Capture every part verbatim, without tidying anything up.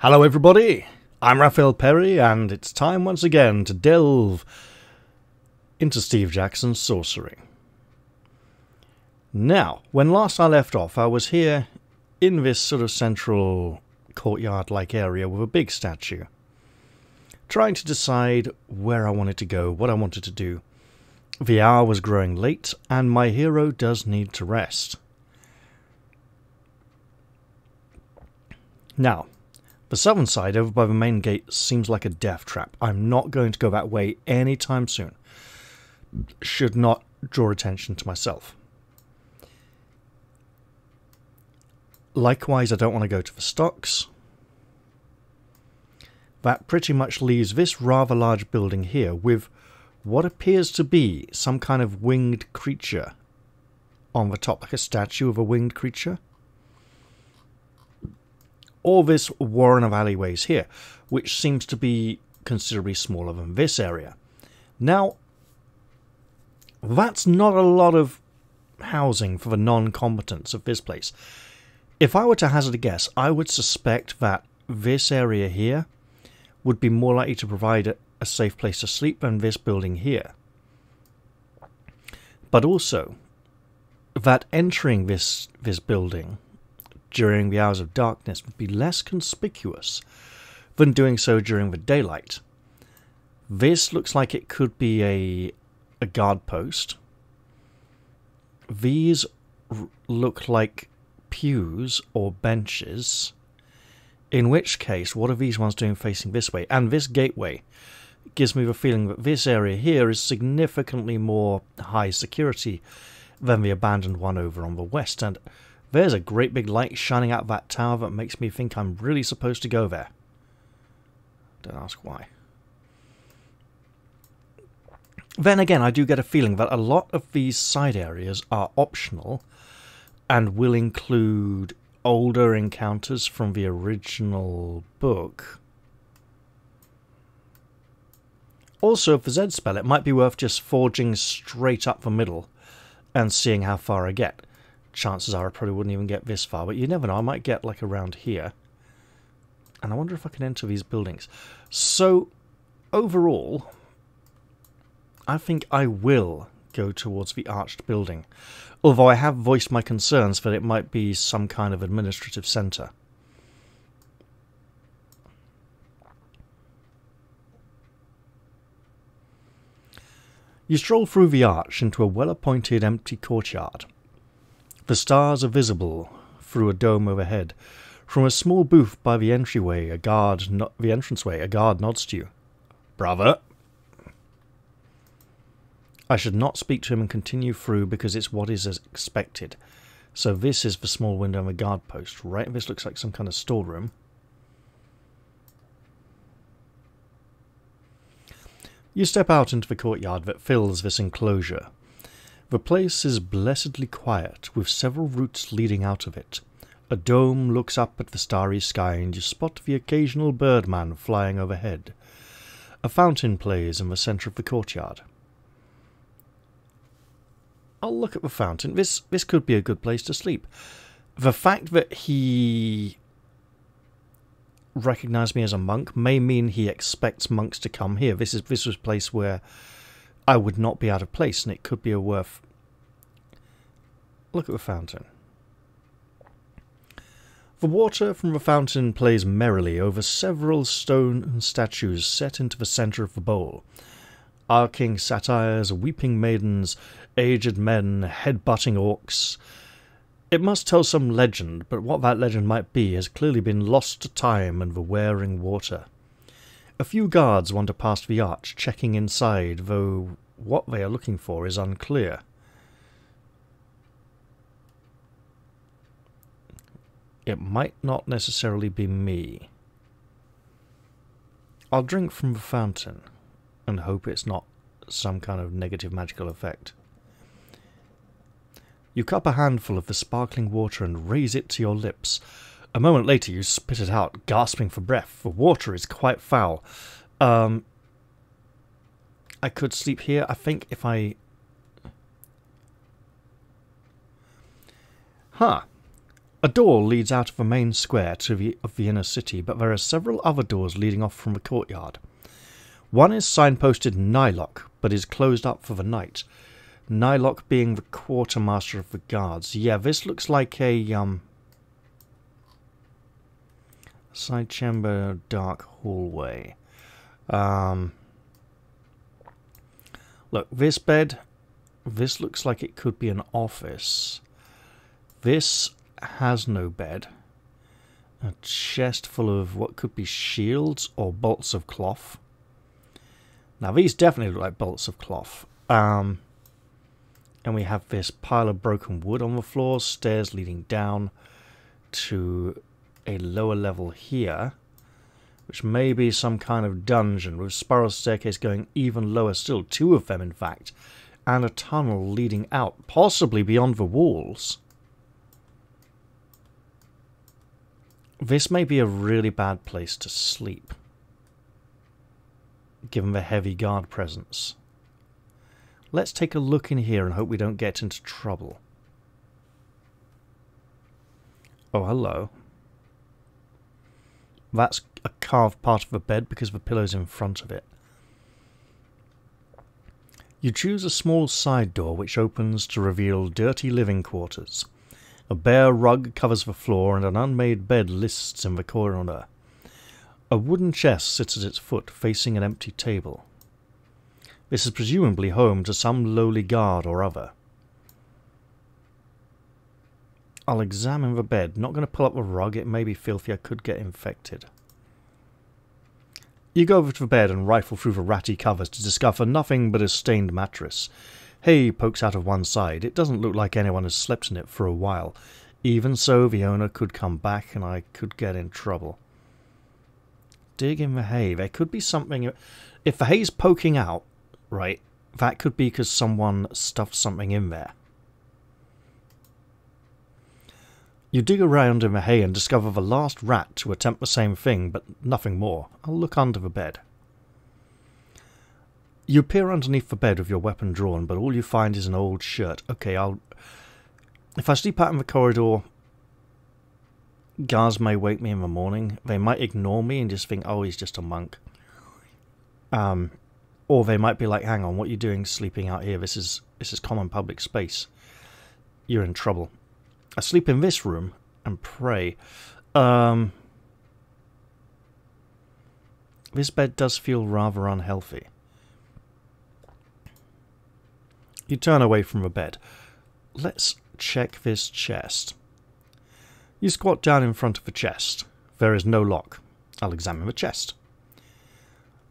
Hello everybody, I'm Raphael Perry and it's time once again to delve into Steve Jackson's sorcery. Now, when last I left off I was here in this sort of central courtyard-like area with a big statue, trying to decide where I wanted to go, what I wanted to do. The hour was growing late and my hero does need to rest. Now, the southern side over by the main gate seems like a death trap. I'm not going to go that way anytime soon. Should not draw attention to myself. Likewise, I don't want to go to the stocks. That pretty much leaves this rather large building here with what appears to be some kind of winged creature on the top, like a statue of a winged creature. All this warren of alleyways here, which seems to be considerably smaller than this area. Now, that's not a lot of housing for the non-combatants of this place. If I were to hazard a guess, I would suspect that this area here would be more likely to provide a, a safe place to sleep than this building here. But also, that entering this, this building during the hours of darkness would be less conspicuous than doing so during the daylight. This looks like it could be a, a guard post. These r look like pews or benches, in which case, what are these ones doing facing this way? And this gateway gives me the feeling that this area here is significantly more high security than the abandoned one over on the west, and there's a great big light shining out of that tower that makes me think I'm really supposed to go there. Don't ask why. Then again, I do get a feeling that a lot of these side areas are optional and will include older encounters from the original book. Also, for Zed spell, it might be worth just forging straight up the middle and seeing how far I get. Chances are I probably wouldn't even get this far, but you never know, I might get like around here. And I wonder if I can enter these buildings. So, overall, I think I will go towards the arched building. Although I have voiced my concerns that it might be some kind of administrative centre. You stroll through the arch into a well-appointed empty courtyard. The stars are visible through a dome overhead. From a small booth by the entryway, a guard, not the entranceway, a guard nods to you. Bravo! I should not speak to him and continue through because it's what is expected. So this is the small window and the guard post, right? This looks like some kind of storeroom. You step out into the courtyard that fills this enclosure. The place is blessedly quiet, with several routes leading out of it. A dome looks up at the starry sky and you spot the occasional birdman flying overhead. A fountain plays in the centre of the courtyard. I'll look at the fountain. This, this could be a good place to sleep. The fact that he recognised me as a monk may mean he expects monks to come here. This is this was a place where I would not be out of place, and it could be a worth. Look at the fountain. The water from the fountain plays merrily over several stone statues set into the centre of the bowl. Arcing satyrs, weeping maidens, aged men, head-butting orcs. It must tell some legend, but what that legend might be has clearly been lost to time and the wearing water. A few guards wander past the arch, checking inside, though what they are looking for is unclear. It might not necessarily be me. I'll drink from the fountain and hope it's not some kind of negative magical effect. You cup a handful of the sparkling water and raise it to your lips. A moment later you spit it out, gasping for breath. The water is quite foul. Um, I could sleep here. I think if I... Huh. A door leads out of the main square to the, of the inner city, but there are several other doors leading off from the courtyard. One is signposted Nylock, but is closed up for the night. Nylock being the quartermaster of the guards. Yeah, this looks like a um, side chamber, dark hallway. Um, look, this bed, this looks like it could be an office. This has no bed. A chest full of what could be shields or bolts of cloth. Now these definitely look like bolts of cloth. Um, and we have this pile of broken wood on the floor, stairs leading down to a lower level here, which may be some kind of dungeon with spiral staircase going even lower still, two of them in fact, and a tunnel leading out, possibly beyond the walls. This may be a really bad place to sleep, given the heavy guard presence. Let's take a look in here and hope we don't get into trouble. Oh, hello. That's a carved part of the bed because the pillow's in front of it. You choose a small side door which opens to reveal dirty living quarters. A bare rug covers the floor and an unmade bed lists in the corner. A wooden chest sits at its foot, facing an empty table. This is presumably home to some lowly guard or other. I'll examine the bed. Not going to pull up the rug. It may be filthy. I could get infected. You go over to the bed and rifle through the ratty covers to discover nothing but a stained mattress. Hay pokes out of one side. It doesn't look like anyone has slept in it for a while. Even so, the owner could come back and I could get in trouble. Dig in the hay. There could be something. If the hay's poking out, right, that could be because someone stuffed something in there. You dig around in the hay and discover the last rat to attempt the same thing, but nothing more. I'll look under the bed. You peer underneath the bed with your weapon drawn, but all you find is an old shirt. Okay, I'll... If I sleep out in the corridor, guards may wake me in the morning. They might ignore me and just think, oh, he's just a monk. Um, or they might be like, hang on, what are you doing sleeping out here? This is, this is common public space. You're in trouble. I sleep in this room and pray. Um, this bed does feel rather unhealthy. You turn away from the bed. Let's check this chest. You squat down in front of the chest. There is no lock. I'll examine the chest.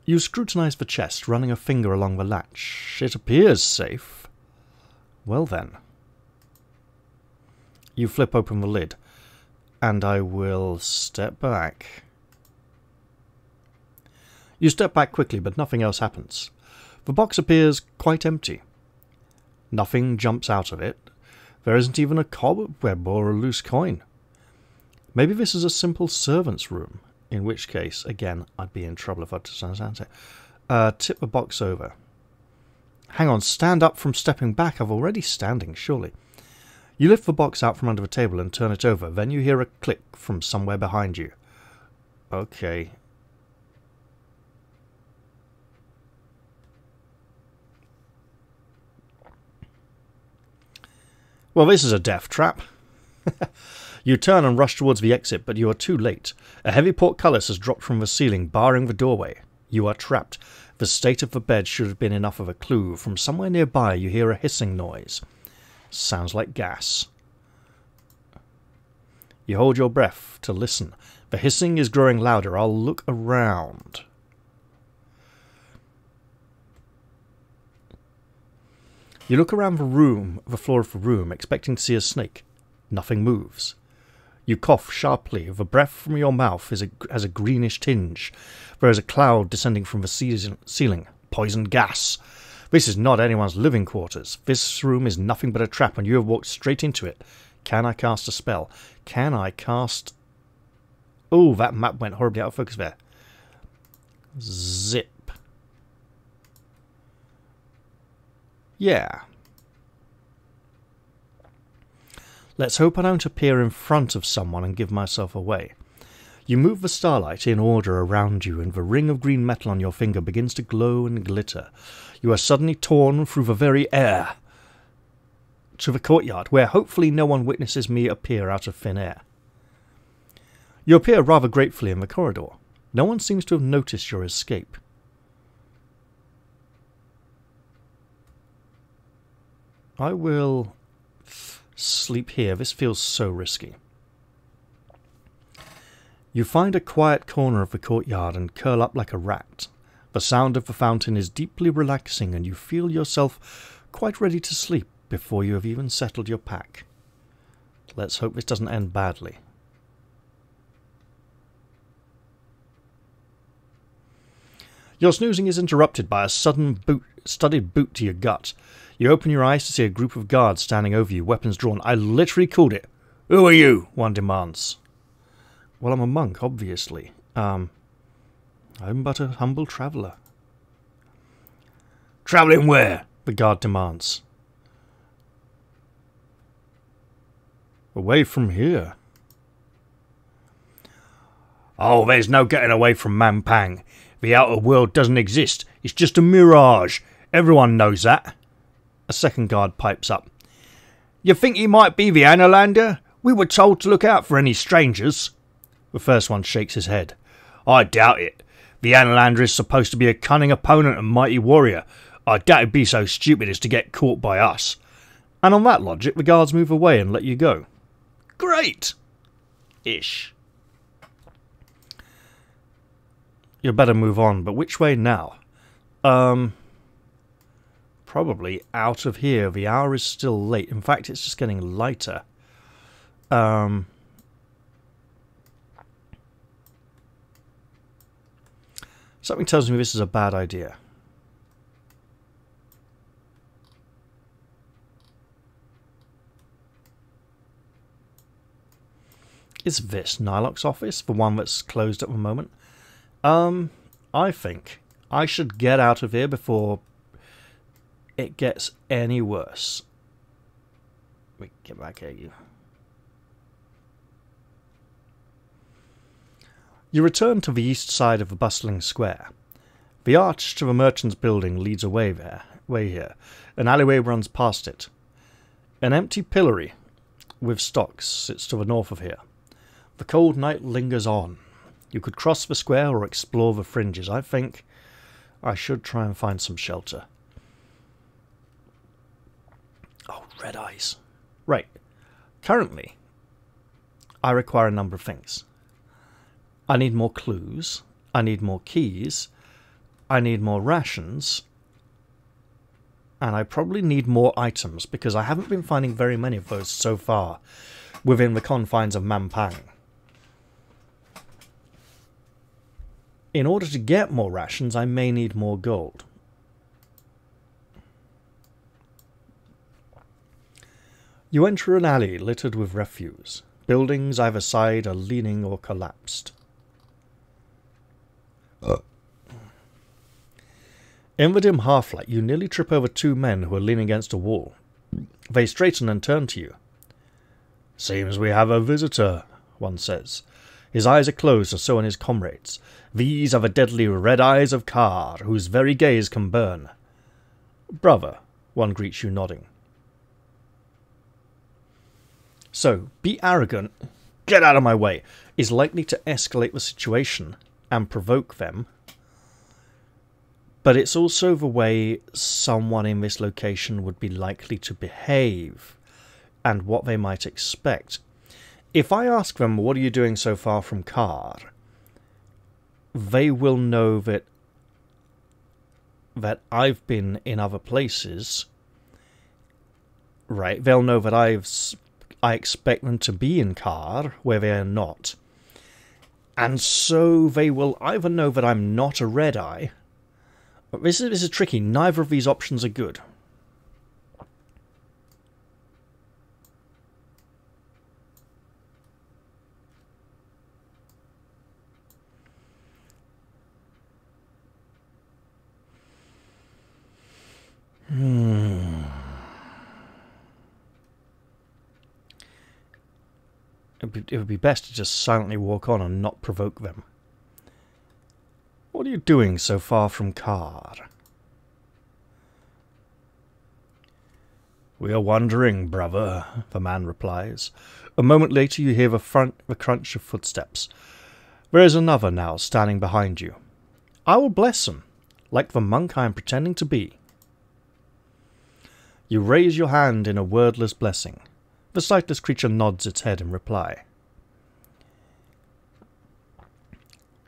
You scrutinise the chest, running a finger along the latch. It appears safe. Well then. You flip open the lid, and I will step back. You step back quickly, but nothing else happens. The box appears quite empty. Nothing jumps out of it. There isn't even a cobweb or a loose coin. Maybe this is a simple servant's room, in which case, again, I'd be in trouble if I understand it. Uh, tip the box over. Hang on, stand up from stepping back. I've already standing, surely. You lift the box out from under the table and turn it over. Then you hear a click from somewhere behind you. Okay. Well, this is a death trap. You turn and rush towards the exit, but you are too late. A heavy portcullis has dropped from the ceiling, barring the doorway. You are trapped. The state of the bed should have been enough of a clue. From somewhere nearby, you hear a hissing noise. Sounds like gas. You hold your breath to listen. The hissing is growing louder. I'll look around. You look around the room, the floor of the room, expecting to see a snake. Nothing moves. You cough sharply. The breath from your mouth is a, has a greenish tinge. There is a cloud descending from the ceiling. Poison gas. This is not anyone's living quarters. This room is nothing but a trap, and you have walked straight into it. Can I cast a spell? Can I cast... Oh, that map went horribly out of focus there. Zip. Yeah. Let's hope I don't appear in front of someone and give myself away. You move the starlight in order around you, and the ring of green metal on your finger begins to glow and glitter. You are suddenly torn through the very air to the courtyard, where hopefully no one witnesses me appear out of thin air. You appear rather gratefully in the corridor. No one seems to have noticed your escape. I will sleep here. This feels so risky. You find a quiet corner of the courtyard and curl up like a rat. The sound of the fountain is deeply relaxing, and you feel yourself quite ready to sleep before you have even settled your pack. Let's hope this doesn't end badly. Your snoozing is interrupted by a sudden boot, studied boot to your gut. You open your eyes to see a group of guards standing over you, weapons drawn. I literally called it. Who are you? One demands. Well, I'm a monk, obviously. Um, I'm but a humble traveller. Travelling where? The guard demands. Away from here. Oh, there's no getting away from Mampang. The outer world doesn't exist. It's just a mirage. Everyone knows that. A second guard pipes up. You think he might be the Analander? We were told to look out for any strangers. The first one shakes his head. I doubt it. The Analander is supposed to be a cunning opponent and mighty warrior. I doubt he'd be so stupid as to get caught by us. And on that logic, the guards move away and let you go. Great! Ish. You'd better move on, but which way now? Um... Probably out of here. The hour is still late. In fact, it's just getting lighter. Um, something tells me this is a bad idea. Is this Nylock's office? The one that's closed at the moment? Um, I think I should get out of here before it gets any worse. Wait, get back here, you. You return to the east side of the bustling square. The arch to the merchant's building leads away there, way here. An alleyway runs past it. An empty pillory with stocks sits to the north of here. The cold night lingers on. You could cross the square or explore the fringes. I think I should try and find some shelter. Oh, red eyes. Right. Currently, I require a number of things. I need more clues. I need more keys. I need more rations. And I probably need more items, because I haven't been finding very many of those so far within the confines of Mampang. In order to get more rations, I may need more gold. You enter an alley littered with refuse. Buildings either side are leaning or collapsed. Uh. In the dim half-light, you nearly trip over two men who are leaning against a wall. They straighten and turn to you. Seems we have a visitor, one says. His eyes are closed, and so are his comrades. These are the deadly red eyes of Kharé, whose very gaze can burn. Brother, one greets you, nodding. So, be arrogant, get out of my way, is likely to escalate the situation and provoke them. But it's also the way someone in this location would be likely to behave and what they might expect. If I ask them, what are you doing so far from Kharé? They will know that, that I've been in other places. Right, they'll know that I've... I expect them to be in Kharé, where they are not. And so they will either know that I'm not a red eye. But this is, this is tricky. Neither of these options are good. Hmm... It would be, it would be best to just silently walk on and not provoke them. What are you doing so far from Kharé? "We are wandering, brother," the man replies. A moment later you hear the, front, the crunch of footsteps. There is another now, standing behind you. I will bless him, like the monk I am pretending to be. You raise your hand in a wordless blessing. The sightless creature nods its head in reply.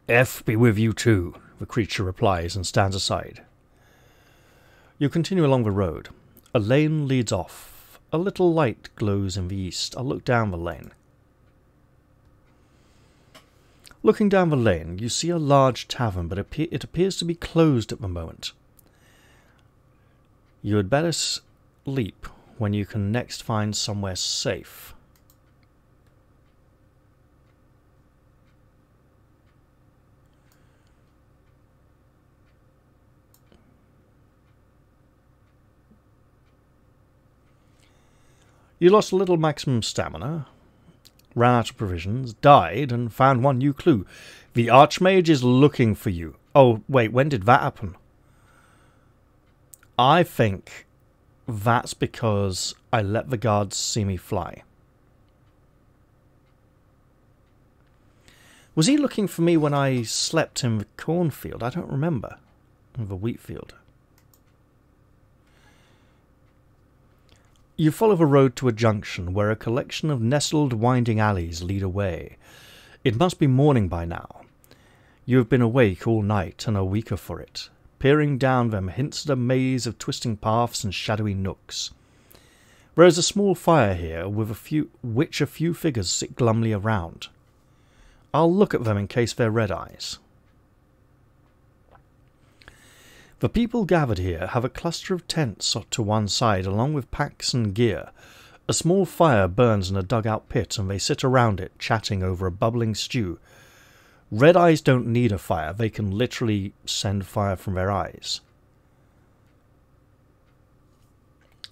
"F be with you too," the creature replies and stands aside. You continue along the road. A lane leads off. A little light glows in the east. I'll look down the lane. Looking down the lane, you see a large tavern, but it appears to be closed at the moment. You had better sleep when you can next find somewhere safe. You lost a little maximum stamina, ran out of provisions, died, and found one new clue. The Archmage is looking for you. Oh, wait, when did that happen? I think that's because I let the guards see me fly. Was he looking for me when I slept in the cornfield? I don't remember. The wheat field. You follow the road to a junction where a collection of nestled winding alleys lead away. It must be morning by now. You have been awake all night and are weaker for it. Peering down them hints at a maze of twisting paths and shadowy nooks. There is a small fire here with a few, which a few figures sit glumly around. I'll look at them in case they're red eyes. The people gathered here have a cluster of tents to one side along with packs and gear. A small fire burns in a dug-out pit and they sit around it, chatting over a bubbling stew. Red eyes don't need a fire, they can literally send fire from their eyes.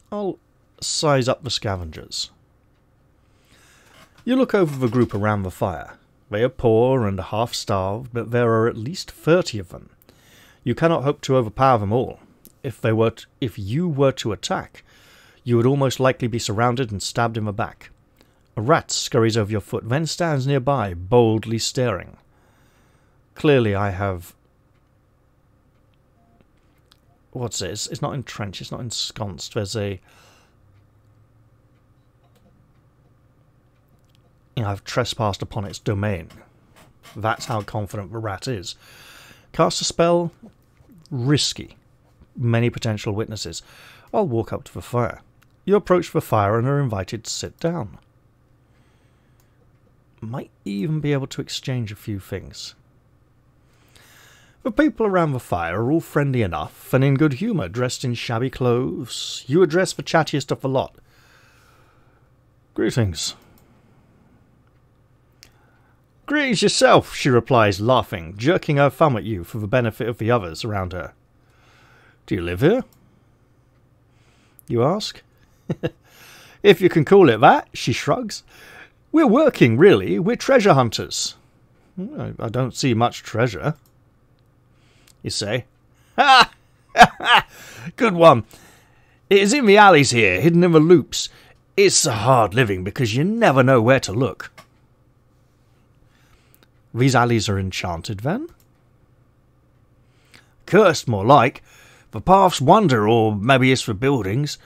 I'll size up the scavengers. You look over the group around the fire. They are poor and half-starved, but there are at least thirty of them. You cannot hope to overpower them all. If they were to, if you were to attack, you would almost likely be surrounded and stabbed in the back. A rat scurries over your foot, then stands nearby, boldly staring. Clearly I have... What's it? It's, it's not entrenched, it's not ensconced. There's a... You know, I've trespassed upon its domain. That's how confident the rat is. Cast a spell... risky. Many potential witnesses. I'll walk up to the fire. You approach the fire and are invited to sit down. Might even be able to exchange a few things. The people around the fire are all friendly enough and in good humour, dressed in shabby clothes. You address the chattiest of the lot. "Greetings." "Greetings yourself," she replies, laughing, jerking her thumb at you for the benefit of the others around her. "Do you live here?" you ask. "If you can call it that," she shrugs. "We're working, really. We're treasure hunters." "I don't see much treasure," you say. "Ha! Good one. It is in the alleys here, hidden in the loops. It's a hard living because you never know where to look." "These alleys are enchanted, then?" "Cursed, more like. The paths wander, or maybe it's for buildings.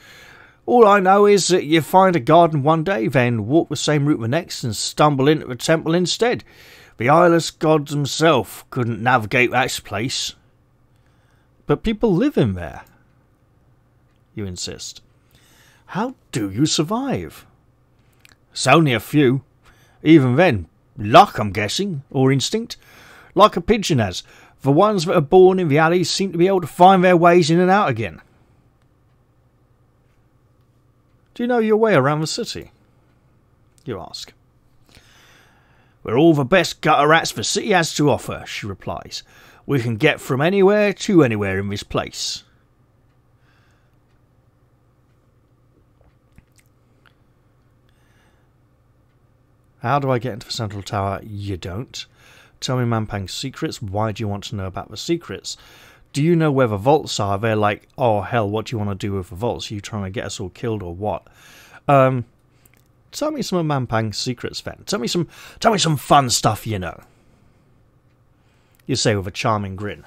All I know is that you find a garden one day, then walk the same route the next and stumble into a temple instead. The eyeless god himself couldn't navigate that place." "But people live in there," you insist. "How do you survive?" "It's only a few. Even then, luck, I'm guessing, or instinct. Like a pigeon has. The ones that are born in the alleys seem to be able to find their ways in and out again." "Do you know your way around the city?" you ask. "We're all the best gutter rats the city has to offer," she replies. "We can get from anywhere to anywhere in this place." How do I get into the central tower? You don't. Tell me Mampang's secrets. Why do you want to know about the secrets? Do you know where the vaults are? They're like, oh hell, what do you want to do with the vaults? Are you trying to get us all killed or what? Um, tell me some of Mampang's secrets then. Tell me some, tell me some fun stuff you know. You say with a charming grin.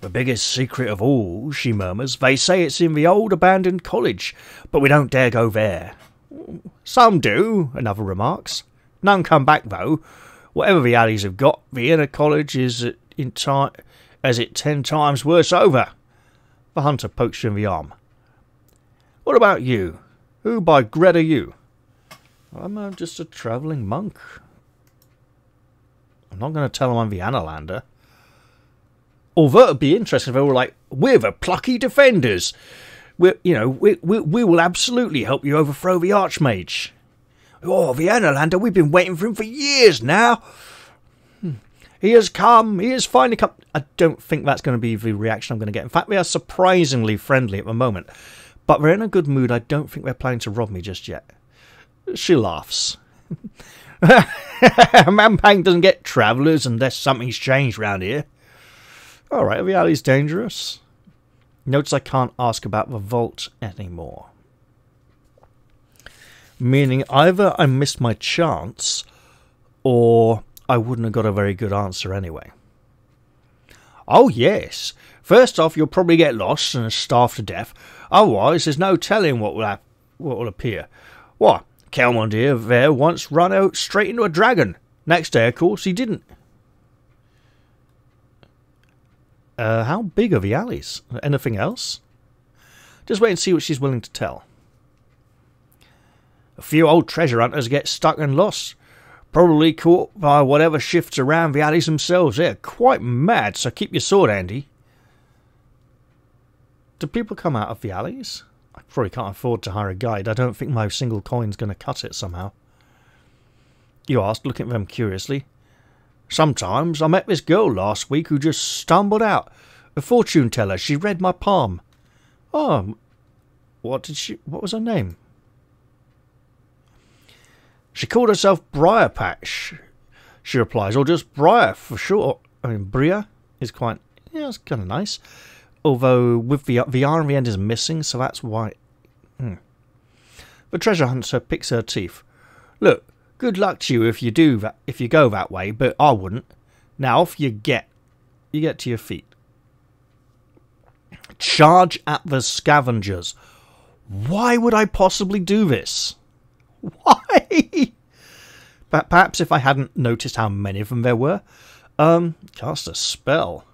The biggest secret of all, she murmurs. They say it's in the old abandoned college, but we don't dare go there. Some do, another remarks. None come back though. Whatever the alleys have got, the inner college is entire as it ten times worse over. The hunter pokes you in the arm. What about you? Who by Gred are you? I'm uh, just a travelling monk. I'm not going to tell them I'm the Analander. Although it would be interesting if they were like, we're the plucky defenders. We're, you know, we, we, we will absolutely help you overthrow the Archmage. Oh, the Analander, we've been waiting for him for years now. Hmm. He has come. He has finally come. I don't think that's going to be the reaction I'm going to get. In fact, they are surprisingly friendly at the moment. But they're in a good mood. I don't think they're planning to rob me just yet. She laughs. Mampang doesn't get travellers unless something's changed round here. All right, the alley's dangerous. Notice I can't ask about the vault anymore. Meaning either I missed my chance or I wouldn't have got a very good answer anyway. Oh, yes. First off, you'll probably get lost and starve to death. Otherwise, there's no telling what will, what will appear. What? Kelmondir there once ran out straight into a dragon. Next day, of course, he didn't. Uh, how big are the alleys? Anything else? Just wait and see what she's willing to tell. A few old treasure hunters get stuck and lost. Probably caught by whatever shifts around the alleys themselves. They're quite mad, so keep your sword handy. Do people come out of the alleys? I probably can't afford to hire a guide. I don't think my single coin's going to cut it somehow. You asked, looking at them curiously. Sometimes. I met this girl last week who just stumbled out. A fortune teller. She read my palm. Oh, what did she... What was her name? She called herself Briarpatch, she replies, or just Briar for short. I mean, Briar is quite... Yeah, it's kind of nice. Although, with the, the R in the end is missing, so that's why... Hmm. The treasure hunter picks her teeth. Look, good luck to you if you do that, if you go that way, but I wouldn't. Now, off you get. You get to your feet. Charge at the scavengers. Why would I possibly do this? Why? But perhaps if I hadn't noticed how many of them there were. Um, cast a spell.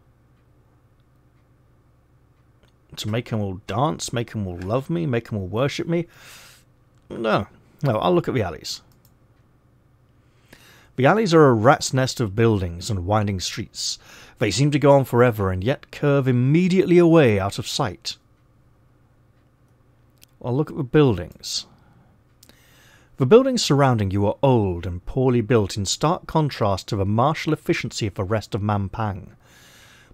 To make them all dance, make them all love me, make them all worship me. No. No, I'll look at the alleys. The alleys are a rat's nest of buildings and winding streets. They seem to go on forever and yet curve immediately away out of sight. I'll look at the buildings. The buildings surrounding you are old and poorly built in stark contrast to the martial efficiency of the rest of Mampang.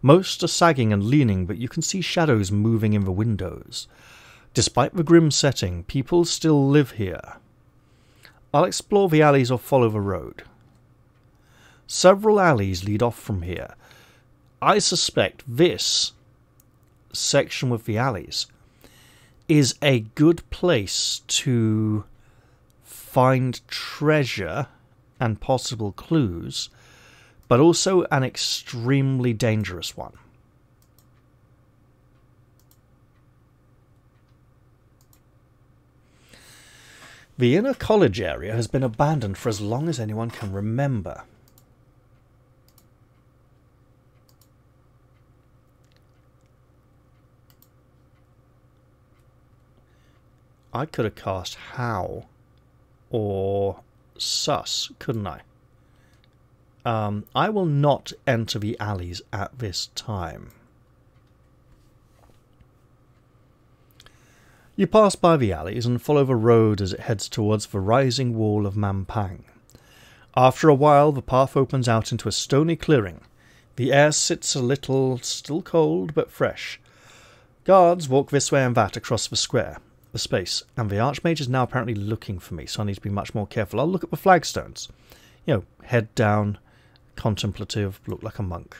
Most are sagging and leaning, but you can see shadows moving in the windows. Despite the grim setting, people still live here. I'll explore the alleys or follow the road. Several alleys lead off from here. I suspect this section with the alleys is a good place to... find treasure and possible clues, but also an extremely dangerous one. The inner college area has been abandoned for as long as anyone can remember. I could have cast how... or sus, couldn't I? Um, I will not enter the alleys at this time. You pass by the alleys and follow the road as it heads towards the rising wall of Mampang. After a while, the path opens out into a stony clearing. The air sits a little, still cold but fresh. Guards walk this way and that across the square. the space. And the Archmage is now apparently looking for me, so I need to be much more careful. I'll look at the flagstones. You know, head down, contemplative, look like a monk.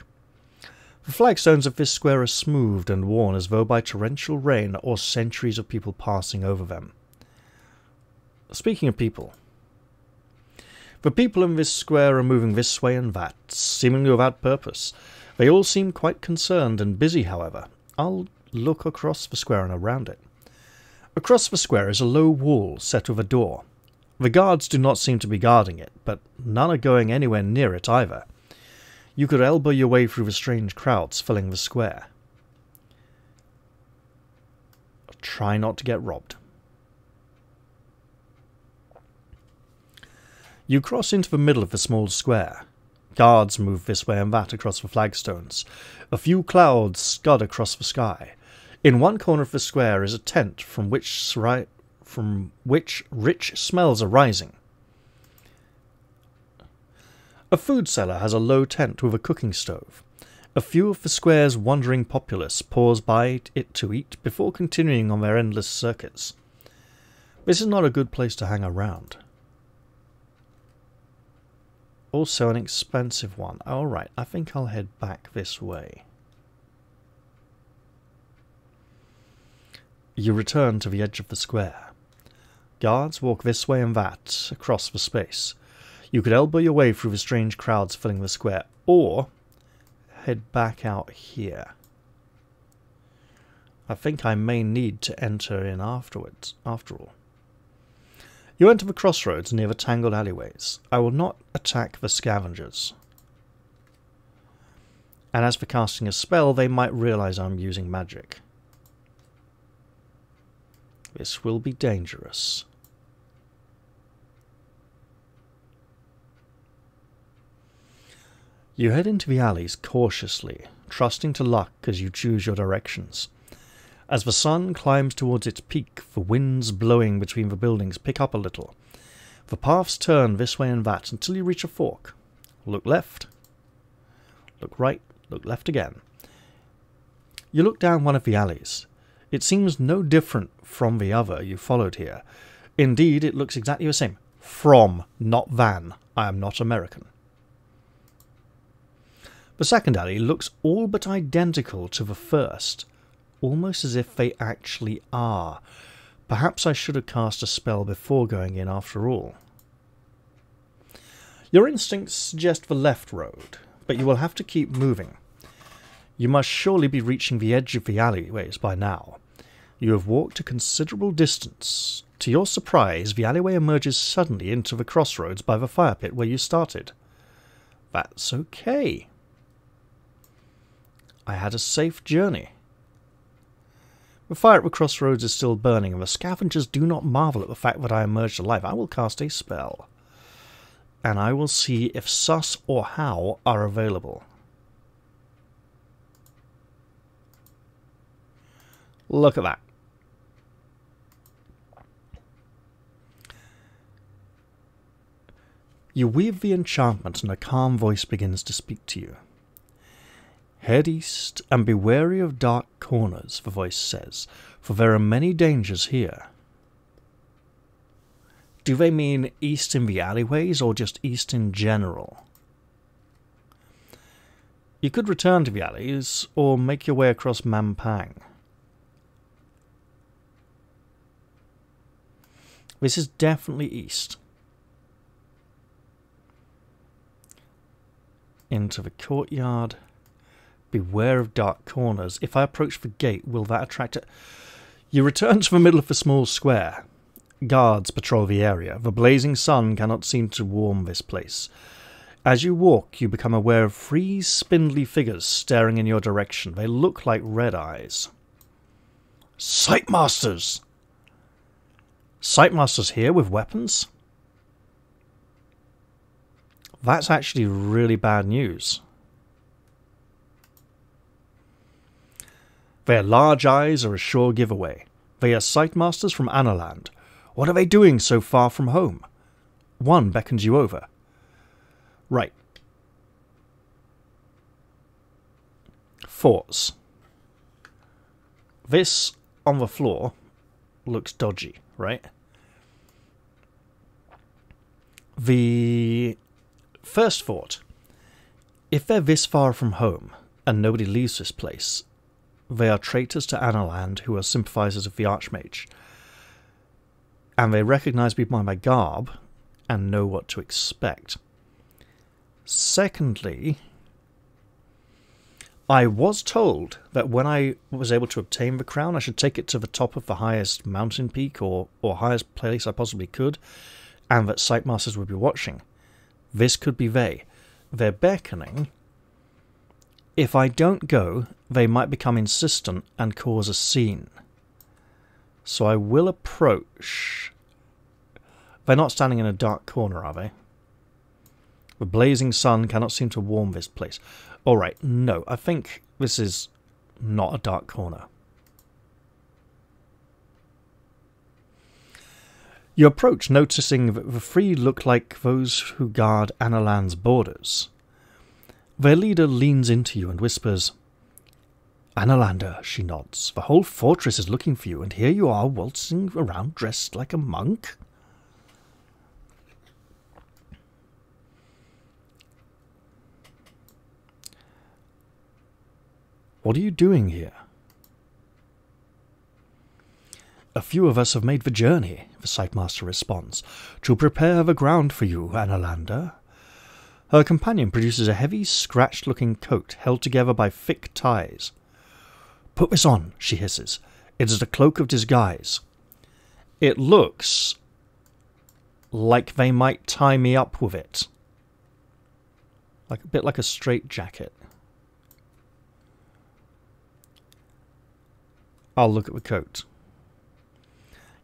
The flagstones of this square are smoothed and worn as though by torrential rain or centuries of people passing over them. Speaking of people, the people in this square are moving this way and that, seemingly without purpose. They all seem quite concerned and busy, however. I'll look across the square and around it. Across the square is a low wall set with a door. The guards do not seem to be guarding it, but none are going anywhere near it either. You could elbow your way through the strange crowds filling the square. Try not to get robbed. You cross into the middle of the small square. Guards move this way and that across the flagstones. A few clouds scud across the sky. In one corner of the square is a tent from which, from which rich smells are rising. A food cellar has a low tent with a cooking stove. A few of the square's wandering populace pause by it to eat before continuing on their endless circuits. This is not a good place to hang around. Also an expensive one. Alright, I think I'll head back this way. You return to the edge of the square. Guards walk this way and that, across the space. You could elbow your way through the strange crowds filling the square, or head back out here. I think I may need to enter in afterwards, after all. You enter the crossroads near the tangled alleyways. I will not attack the scavengers. And as for casting a spell, they might realise I'm using magic. This will be dangerous. You head into the alleys cautiously, trusting to luck as you choose your directions. As the sun climbs towards its peak, the winds blowing between the buildings pick up a little. The paths turn this way and that until you reach a fork. Look left, look right, look left again. You look down one of the alleys. It seems no different from the other you followed here. Indeed, it looks exactly the same. From, not than. I am not American. The second alley looks all but identical to the first. Almost as if they actually are. Perhaps I should have cast a spell before going in after all. Your instincts suggest the left road, but you will have to keep moving. You must surely be reaching the edge of the alleyways by now. You have walked a considerable distance. To your surprise, the alleyway emerges suddenly into the crossroads by the fire pit where you started. That's okay. I had a safe journey. The fire at the crossroads is still burning, and the scavengers do not marvel at the fact that I emerged alive. I will cast a spell, and I will see if sus or how are available. Look at that. You weave the enchantment, and a calm voice begins to speak to you. Head east, and be wary of dark corners, the voice says, for there are many dangers here. Do they mean east in the alleyways, or just east in general? You could return to the alleys, or make your way across Mampang. This is definitely east. Into the courtyard. Beware of dark corners. If I approach the gate, will that attract it? You return to the middle of the small square. Guards patrol the area. The blazing sun cannot seem to warm this place. As you walk, you become aware of three spindly figures staring in your direction. They look like red eyes. Sightmasters! Sightmasters here with weapons? That's actually really bad news. Their large eyes are a sure giveaway. They are Sightmasters from Analand. What are they doing so far from home? One beckons you over. Right. Forts. This on the floor looks dodgy, right? The first thought, if they're this far from home and nobody leaves this place, they are traitors to Analand who are sympathizers of the Archmage, and they recognize me by my garb and know what to expect. Secondly, I was told that when I was able to obtain the crown, I should take it to the top of the highest mountain peak or, or highest place I possibly could, and that Sightmasters would be watching. This could be they. They're beckoning. If I don't go, they might become insistent and cause a scene. So I will approach. They're not standing in a dark corner, are they? The blazing sun cannot seem to warm this place. Alright, no, I think this is not a dark corner. You approach, noticing that the three look like those who guard Analand's borders. Their leader leans into you and whispers, "Analander," she nods, "the whole fortress is looking for you, and here you are waltzing around dressed like a monk?" "What are you doing here?" "A few of us have made the journey," the Sightmaster responds, "to prepare the ground for you, Analander." Her companion produces a heavy, scratched-looking coat held together by thick ties. "Put this on," she hisses. "It is the cloak of disguise." It looks like they might tie me up with it. Like a bit like a straitjacket. I'll look at the coat.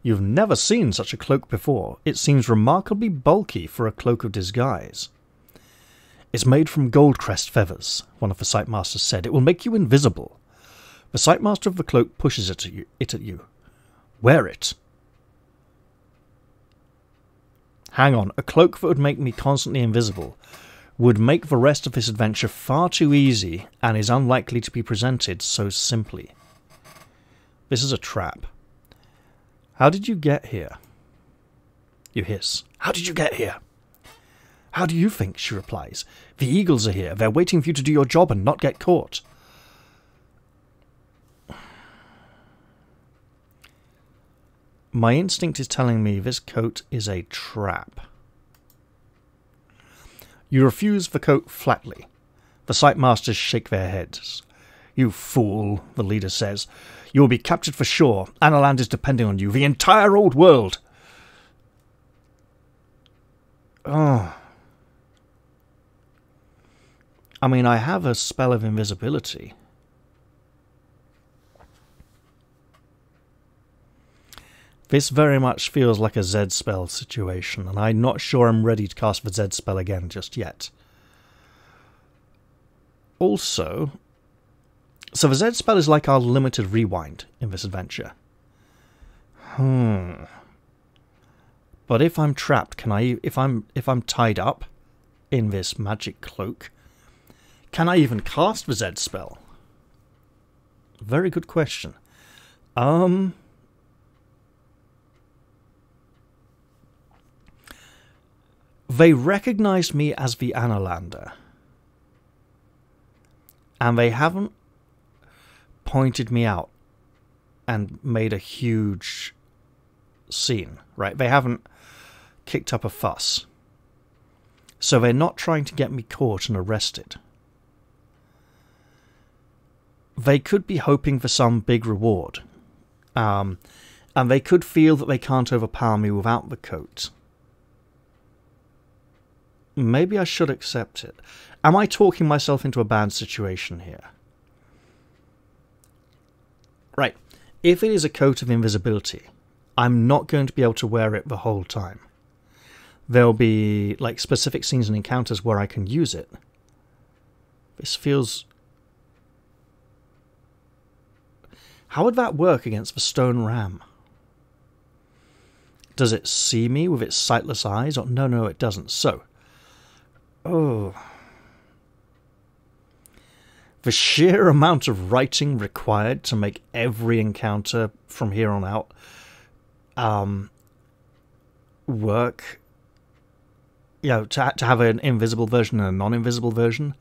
"You've never seen such a cloak before. It seems remarkably bulky for a cloak of disguise." "It's made from goldcrest feathers," one of the Sightmasters said. "It will make you invisible." The Sightmaster of the cloak pushes it at you. It at you. "Wear it." Hang on. A cloak that would make me constantly invisible would make the rest of this adventure far too easy and is unlikely to be presented so simply. This is a trap. "How did you get here?" You hiss. "How did you get here?" "How do you think?" she replies. "The eagles are here. They're waiting for you to do your job and not get caught." My instinct is telling me this coat is a trap. You refuse the coat flatly. The Sightmasters shake their heads. "You fool," the leader says. "You will be captured for sure. Analand is depending on you. The entire old world." Oh. I mean, I have a spell of invisibility. This very much feels like a Zed spell situation, and I'm not sure I'm ready to cast the Zed spell again just yet. Also... So the Zed spell is like our limited rewind in this adventure. Hmm. But if I'm trapped, can I? If I'm if I'm tied up in this magic cloak, can I even cast the Zed spell? Very good question. Um. They recognise me as the Analander, and they haven't pointed me out and made a huge scene, right? They haven't kicked up a fuss. So they're not trying to get me caught and arrested. They could be hoping for some big reward. Um, and they could feel that they can't overpower me without the coat. Maybe I should accept it. Am I talking myself into a bad situation here? Right, if it is a coat of invisibility, I'm not going to be able to wear it the whole time. There'll be, like, specific scenes and encounters where I can use it. This feels... How would that work against the stone ram? Does it see me with its sightless eyes? Or... No, no, it doesn't. So... Oh... The sheer amount of writing required to make every encounter from here on out um, work, you know, to, to have an invisible version and a non-invisible version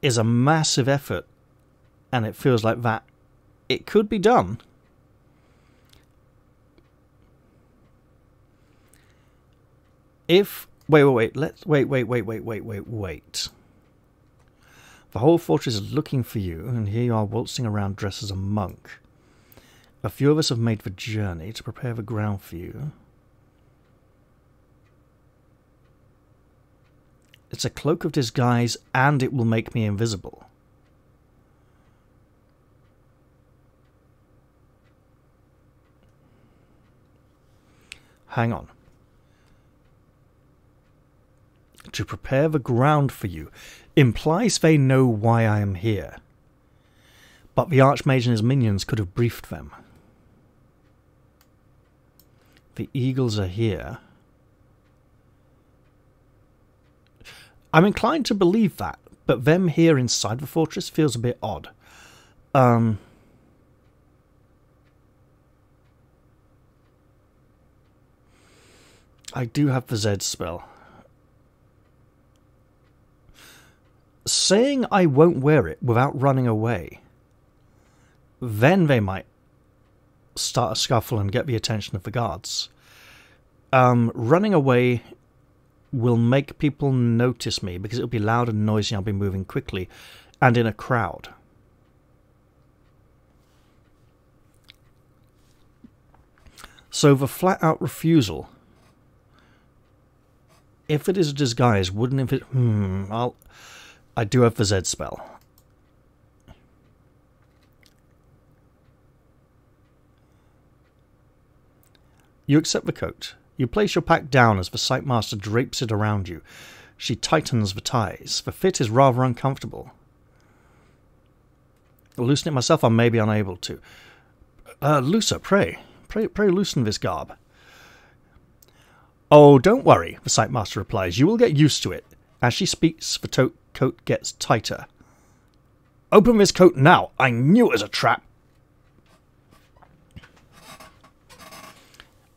is a massive effort, and it feels like that it could be done. If wait, wait, wait, let's wait, wait, wait, wait, wait, wait, wait. The whole fortress is looking for you, and here you are waltzing around dressed as a monk. A few of us have made the journey to prepare the ground for you. It's a cloak of disguise, and it will make me invisible. Hang on. To prepare the ground for you implies they know why I am here. But the Archmage and his minions could have briefed them. The eagles are here. I'm inclined to believe that, but them here inside the fortress feels a bit odd. Um... I do have the Zed spell. Saying I won't wear it without running away, then they might start a scuffle and get the attention of the guards. Um, running away will make people notice me because it'll be loud and noisy, and I'll be moving quickly and in a crowd. So the flat-out refusal, if it is a disguise, wouldn't if it... Hmm, I'll... I do have the Zed spell. You accept the coat. You place your pack down as the Sightmaster drapes it around you. She tightens the ties. The fit is rather uncomfortable. I'll loosen it myself, I may be unable to. Uh, looser, pray. pray. Pray loosen this garb. Oh, don't worry, the Sightmaster replies. You will get used to it. As she speaks, the tote coat gets tighter. Open this coat now. I knew it was a trap.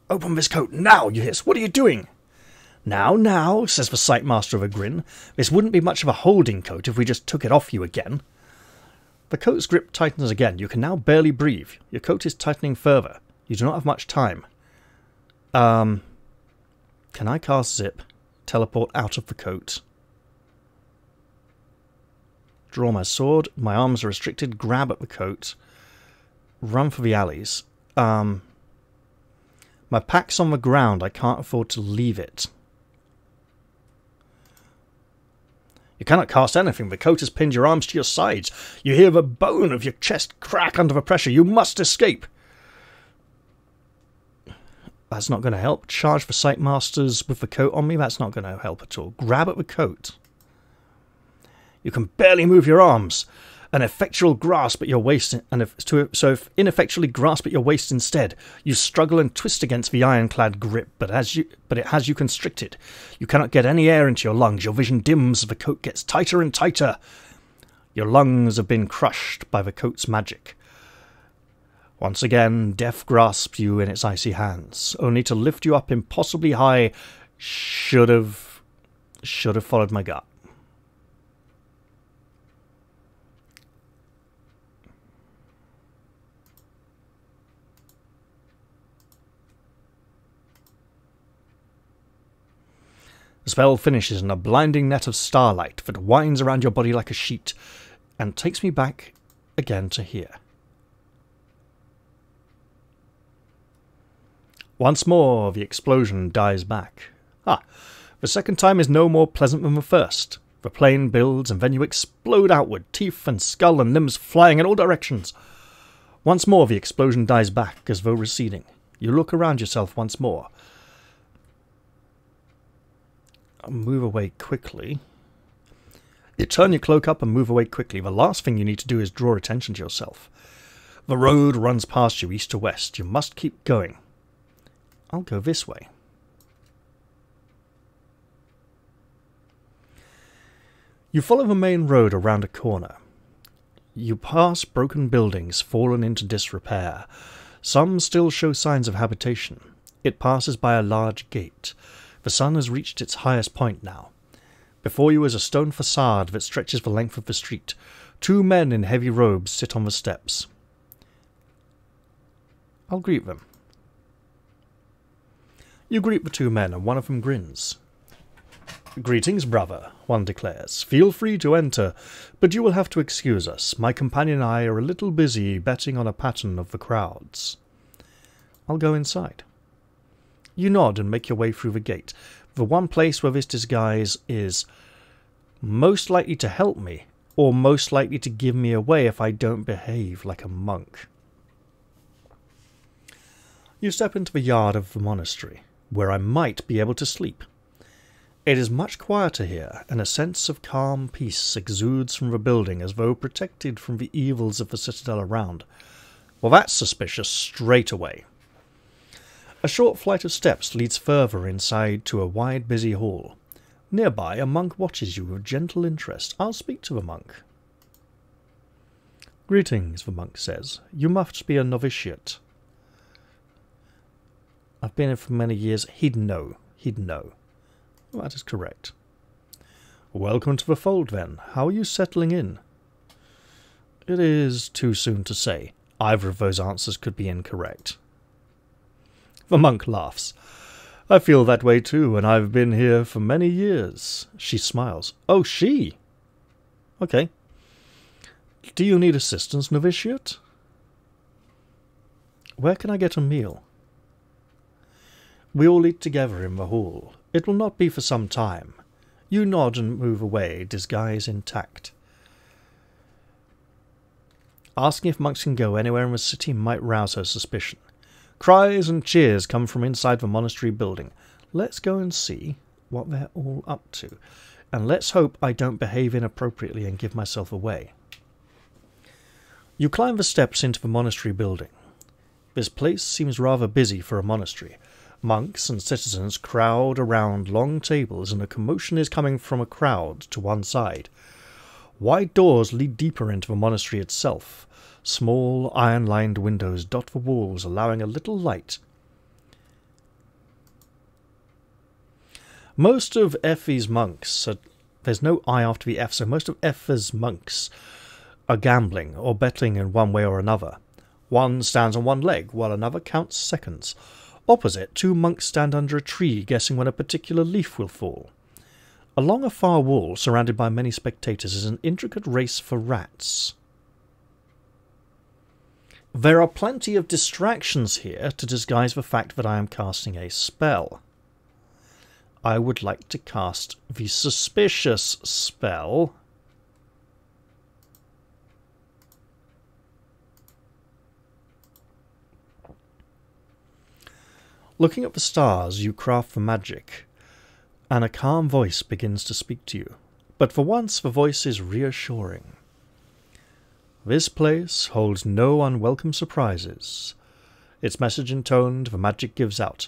Open this coat now, you hiss. What are you doing? Now, now, says the Sightmaster of a grin. This wouldn't be much of a holding coat if we just took it off you again. The coat's grip tightens again. You can now barely breathe. Your coat is tightening further. You do not have much time. Um, can I cast Zip? Teleport out of the coat. Draw my sword. My arms are restricted. Grab at the coat. Run for the alleys. Um, my pack's on the ground. I can't afford to leave it. You cannot cast anything. The coat has pinned your arms to your sides. You hear the bone of your chest crack under the pressure. You must escape. That's not going to help. Charge the Sightmasters with the coat on me. That's not going to help at all. Grab at the coat. You can barely move your arms. An effectual grasp at your waist, and if, to, so if ineffectually grasp at your waist instead. You struggle and twist against the ironclad grip, but as you, but it has you constricted. You cannot get any air into your lungs. Your vision dims. The coat gets tighter and tighter. Your lungs have been crushed by the coat's magic. Once again, death grasps you in its icy hands, only to lift you up impossibly high. Should have, should have followed my gut. The spell finishes in a blinding net of starlight that winds around your body like a sheet and takes me back again to here. Once more the explosion dies back. Ah, the second time is no more pleasant than the first. The plane builds and then you explode outward, teeth and skull and limbs flying in all directions. Once more the explosion dies back as though receding. You look around yourself once more. Move away quickly. You turn your cloak up and move away quickly. The last thing you need to do is draw attention to yourself. The road runs past you east to west. You must keep going. I'll go this way. You follow the main road around a corner. You pass broken buildings fallen into disrepair. Some still show signs of habitation. It passes by a large gate. The sun has reached its highest point now. Before you is a stone facade that stretches the length of the street. Two men in heavy robes sit on the steps. I'll greet them. You greet the two men, and one of them grins. "Greetings, brother," one declares. "Feel free to enter, but you will have to excuse us. My companion and I are a little busy betting on a pattern of the crowds." "I'll go inside." You nod and make your way through the gate. The one place where this disguise is most likely to help me, or most likely to give me away if I don't behave like a monk. You step into the yard of the monastery, where I might be able to sleep. It is much quieter here, and a sense of calm peace exudes from the building as though protected from the evils of the citadel around. Well, that's suspicious straight away. A short flight of steps leads further inside to a wide, busy hall. Nearby, a monk watches you with gentle interest. I'll speak to the monk. "Greetings," the monk says. "You must be a novitiate." "I've been here for many years." He'd know. He'd know. That is correct. "Welcome to the fold, then. How are you settling in?" It is too soon to say. Either of those answers could be incorrect. The monk laughs. "I feel that way too, and I've been here for many years." She smiles. "Oh, she? Okay. Do you need assistance, novitiate?" "Where can I get a meal?" We all eat together in the hall. It will not be for some time. You nod and move away, disguise intact. Asking if monks can go anywhere in the city might rouse her suspicion. Cries and cheers come from inside the monastery building. Let's go and see what they're all up to. And let's hope I don't behave inappropriately and give myself away. You climb the steps into the monastery building. This place seems rather busy for a monastery. Monks and citizens crowd around long tables, and a commotion is coming from a crowd to one side. Wide doors lead deeper into the monastery itself. Small, iron-lined windows dot the walls, allowing a little light. Most of Effa's monks... Are, there's no I after the F, so most of Effa's monks are gambling or betting in one way or another. One stands on one leg, while another counts seconds. Opposite, two monks stand under a tree, guessing when a particular leaf will fall. Along a far wall, surrounded by many spectators, is an intricate race for rats. There are plenty of distractions here to disguise the fact that I am casting a spell. I would like to cast the suspicious spell... Looking at the stars, you craft the magic, and a calm voice begins to speak to you. But for once, the voice is reassuring. "This place holds no unwelcome surprises." Its message intoned, the magic gives out.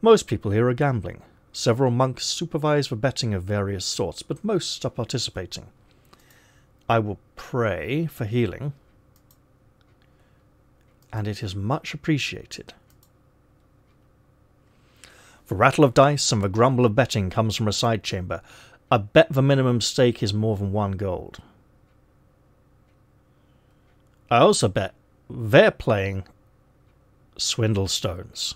Most people here are gambling. Several monks supervise the betting of various sorts, but most are participating. I will pray for healing, and it is much appreciated. The rattle of dice and the grumble of betting comes from a side chamber. I bet the minimum stake is more than one gold. I also bet they're playing Swindlestones.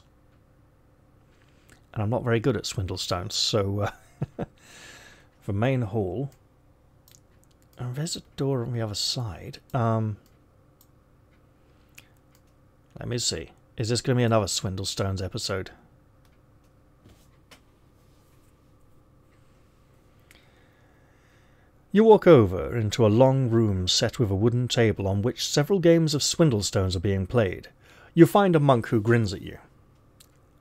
And I'm not very good at Swindlestones, so... Uh, the main hall... And there's a door on the other side. Um, let me see. Is this going to be another Swindlestones episode? You walk over into a long room set with a wooden table on which several games of Swindlestones are being played. You find a monk who grins at you.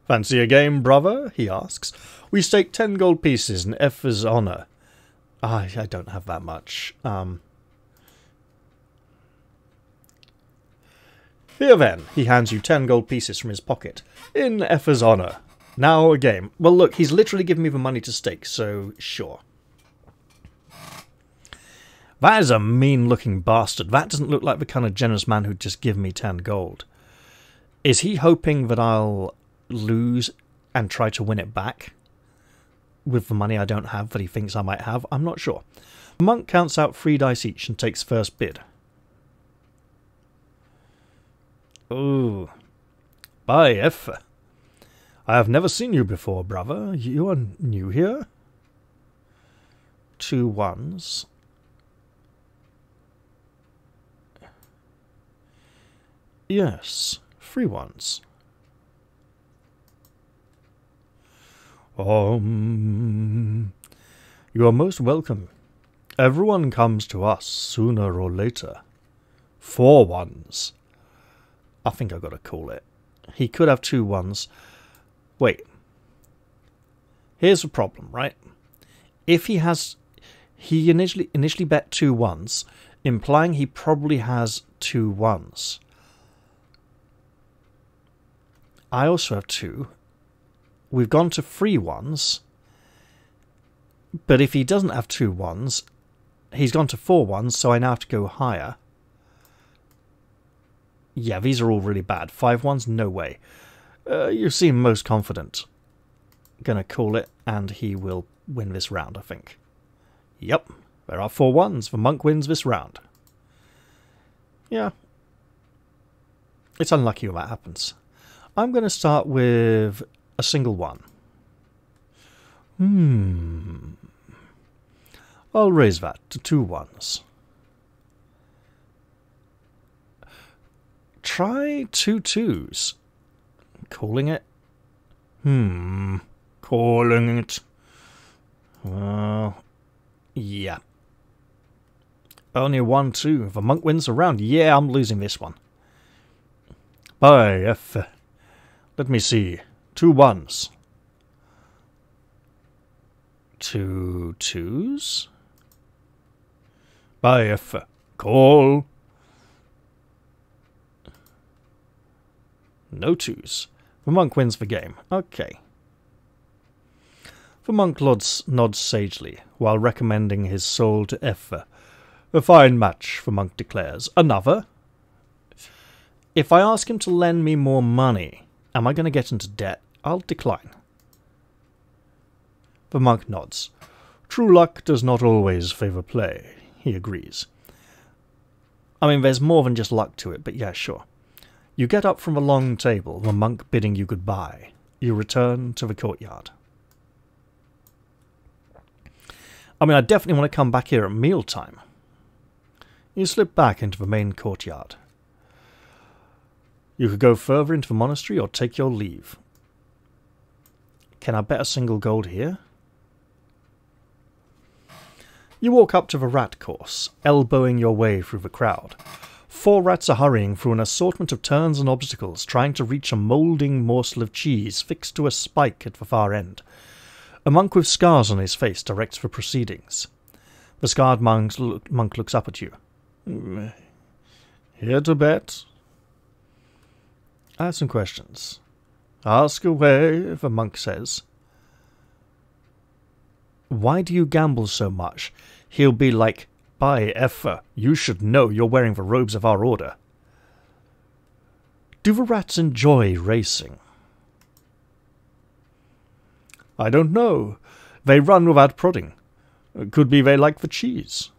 "Fancy a game, brother?" he asks. "We stake ten gold pieces in Effa's honour." I, I don't have that much. Um. "Here then," he hands you ten gold pieces from his pocket. "In Effa's honour. Now a game." Well, look, he's literally given me the money to stake, so sure. That is a mean-looking bastard. That doesn't look like the kind of generous man who'd just give me ten gold. Is he hoping that I'll lose and try to win it back with the money I don't have that he thinks I might have? I'm not sure. The monk counts out three dice each and takes first bid. Ooh. Bye, Effa. I have never seen you before, brother. You are new here? Two ones. Yes, three ones. Um, you are most welcome. Everyone comes to us sooner or later. Four ones. I think I've got to call it. He could have two ones. Wait. Here's the problem, right? If he has... He initially, initially bet two ones, implying he probably has two ones. I also have two. We've gone to three ones. But if he doesn't have two ones, he's gone to four ones, so I now have to go higher. Yeah, these are all really bad. Five ones? No way. Uh, you seem most confident. Gonna call it, and he will win this round, I think. Yep, there are four ones. The monk wins this round. Yeah. It's unlucky when that happens. I'm going to start with a single one. Hmm. I'll raise that to two ones. Try two twos. Calling it. Hmm. Calling it. Well, yeah. Only one two. If a monk wins a round, yeah, I'm losing this one. Bye, Effa. Let me see. Two ones. Two twos? By F. Call. No twos. The monk wins the game. Okay. The monk nods, nods sagely while recommending his soul to Effa. A fine match, the monk declares. Another? If I ask him to lend me more money, am I going to get into debt? I'll decline. The monk nods. True luck does not always favour play. He agrees. I mean, there's more than just luck to it, but yeah, sure. You get up from a long table, the monk bidding you goodbye. You return to the courtyard. I mean, I definitely want to come back here at mealtime. You slip back into the main courtyard. You could go further into the monastery or take your leave. Can I bet a single gold here? You walk up to the rat course, elbowing your way through the crowd. Four rats are hurrying through an assortment of turns and obstacles, trying to reach a moulding morsel of cheese fixed to a spike at the far end. A monk with scars on his face directs the proceedings. The scarred monk looks up at you. Here to bet? I have some questions. Ask away, the monk says. Why do you gamble so much? He'll be like, by Effa, you should know you're wearing the robes of our order. Do the rats enjoy racing? I don't know. They run without prodding. Could be they like the cheese.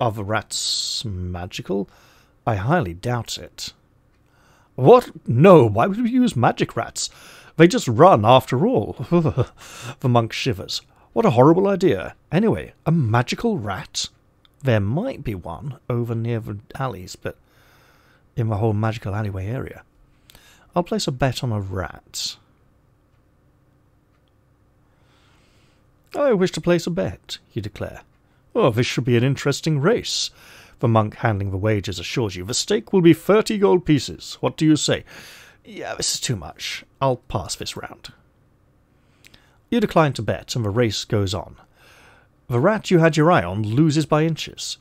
Are the rats magical? I highly doubt it. What? No, why would we use magic rats? They just run after all. The monk shivers. What a horrible idea. Anyway, a magical rat? There might be one over near the alleys, but in the whole magical alleyway area. I'll place a bet on a rat. I wish to place a bet, you declare. Oh, this should be an interesting race. The monk handling the wages assures you the stake will be thirty gold pieces. What do you say? Yeah, this is too much. I'll pass this round. You decline to bet, and the race goes on. The rat you had your eye on loses by inches.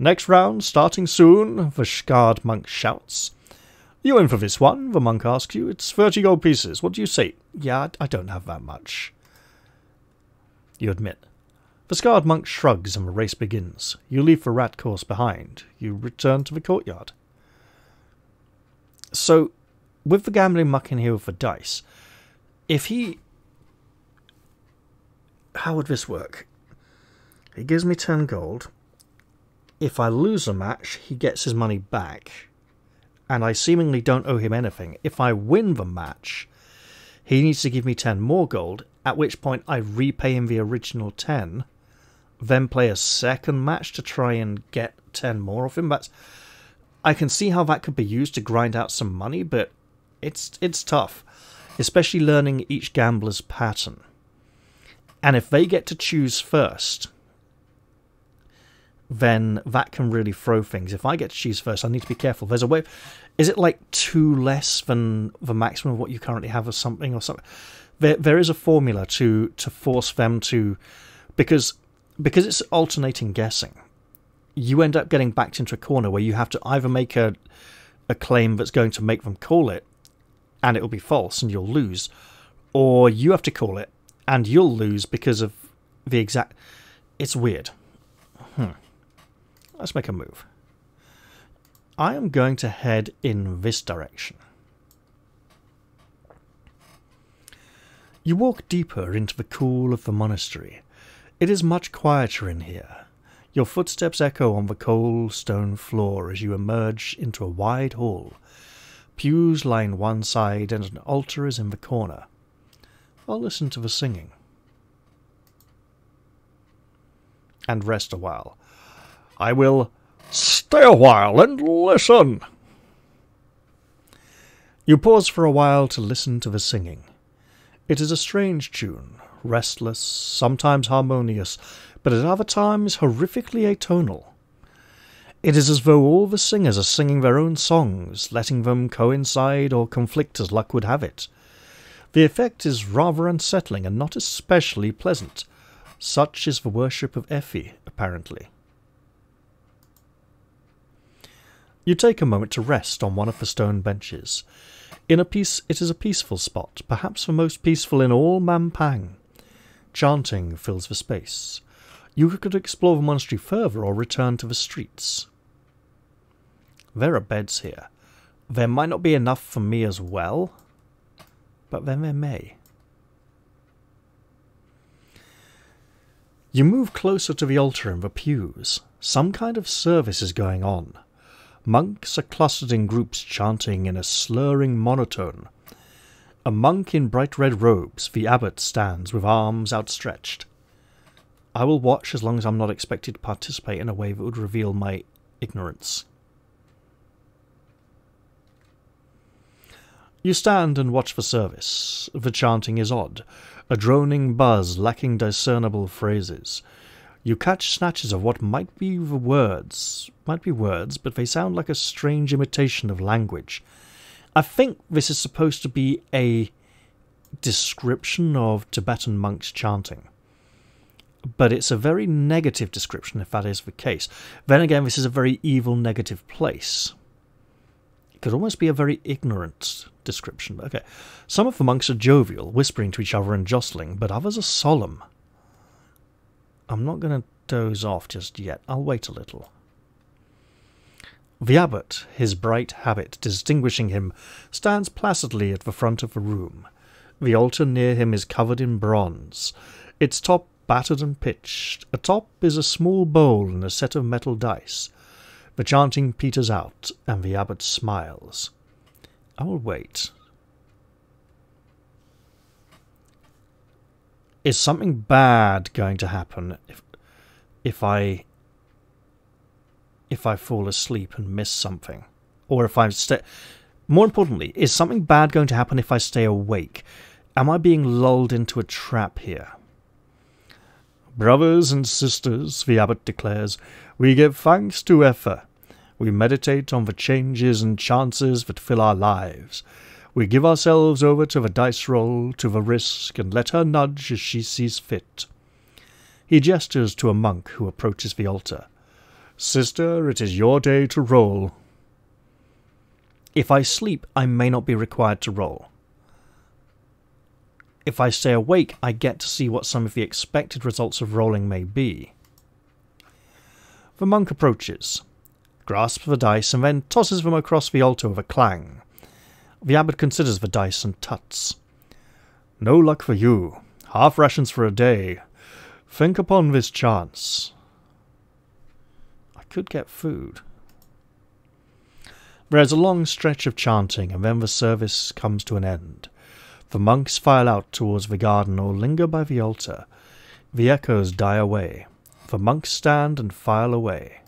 Next round, starting soon, the scarred monk shouts. You in for this one? The monk asks you. It's thirty gold pieces. What do you say? Yeah, I don't have that much. You admit. The scarred monk shrugs and the race begins. You leave the rat course behind. You return to the courtyard. So with the gambling mucking here with the dice, if he, how would this work? He gives me ten gold. If I lose a match, he gets his money back, and I seemingly don't owe him anything. If I win the match, he needs to give me ten more gold, at which point I repay him the original ten, then play a second match to try and get ten more of him. That's, I can see how that could be used to grind out some money, but it's it's tough, especially learning each gambler's pattern. And if they get to choose first, then that can really throw things. If I get to choose first, I need to be careful. There's a way. Is it like two less than the maximum of what you currently have or something? or something? There, there is a formula to, to force them to... Because, because it's alternating guessing, you end up getting backed into a corner where you have to either make a, a claim that's going to make them call it, and it'll be false and you'll lose, or you have to call it and you'll lose because of the exact... It's weird. Hmm. Let's make a move. I am going to head in this direction. You walk deeper into the cool of the monastery. It is much quieter in here. Your footsteps echo on the cold stone floor as you emerge into a wide hall. Pews line one side and an altar is in the corner. I'll listen to the singing and rest a while. I will stay a while and listen. You pause for a while to listen to the singing. It is a strange tune, restless, sometimes harmonious, but at other times horrifically atonal. It is as though all the singers are singing their own songs, letting them coincide or conflict as luck would have it. The effect is rather unsettling and not especially pleasant. Such is the worship of Effa, apparently. You take a moment to rest on one of the stone benches. In a piece, it is a peaceful spot, perhaps the most peaceful in all Mampang. Chanting fills the space. You could explore the monastery further or return to the streets. There are beds here. There might not be enough for me as well, but then there may. You move closer to the altar and the pews. Some kind of service is going on. Monks are clustered in groups chanting in a slurring monotone. A monk in bright red robes, the abbot, stands with arms outstretched. I will watch as long as I'm not expected to participate in a way that would reveal my ignorance. You stand and watch the service. The chanting is odd, a droning buzz lacking discernible phrases. You catch snatches of what might be the words, might be words, but they sound like a strange imitation of language. I think this is supposed to be a description of Tibetan monks chanting, but it's a very negative description if that is the case. Then again, this is a very evil, negative place. It could almost be a very ignorant description. But okay, some of the monks are jovial, whispering to each other and jostling, but others are solemn. I'm not going to doze off just yet. I'll wait a little. The abbot, his bright habit distinguishing him, stands placidly at the front of the room. The altar near him is covered in bronze, its top battered and pitched. Atop is a small bowl and a set of metal dice. The chanting peters out, and the abbot smiles. I will wait. Is something bad going to happen if, if I, if I fall asleep and miss something, or if I stay? More importantly, is something bad going to happen if I stay awake? Am I being lulled into a trap here? Brothers and sisters, the abbot declares, we give thanks to Effa. We meditate on the changes and chances that fill our lives. We give ourselves over to the dice roll, to the risk, and let her nudge as she sees fit. He gestures to a monk who approaches the altar. Sister, it is your day to roll. If I sleep, I may not be required to roll. If I stay awake, I get to see what some of the expected results of rolling may be. The monk approaches, grasps the dice, and then tosses them across the altar with a clang. The abbot considers the dice and tuts. No luck for you. Half rations for a day. Think upon this chance. I could get food. There is a long stretch of chanting, and then the service comes to an end. The monks file out towards the garden or linger by the altar. The echoes die away. The monks stand and file away.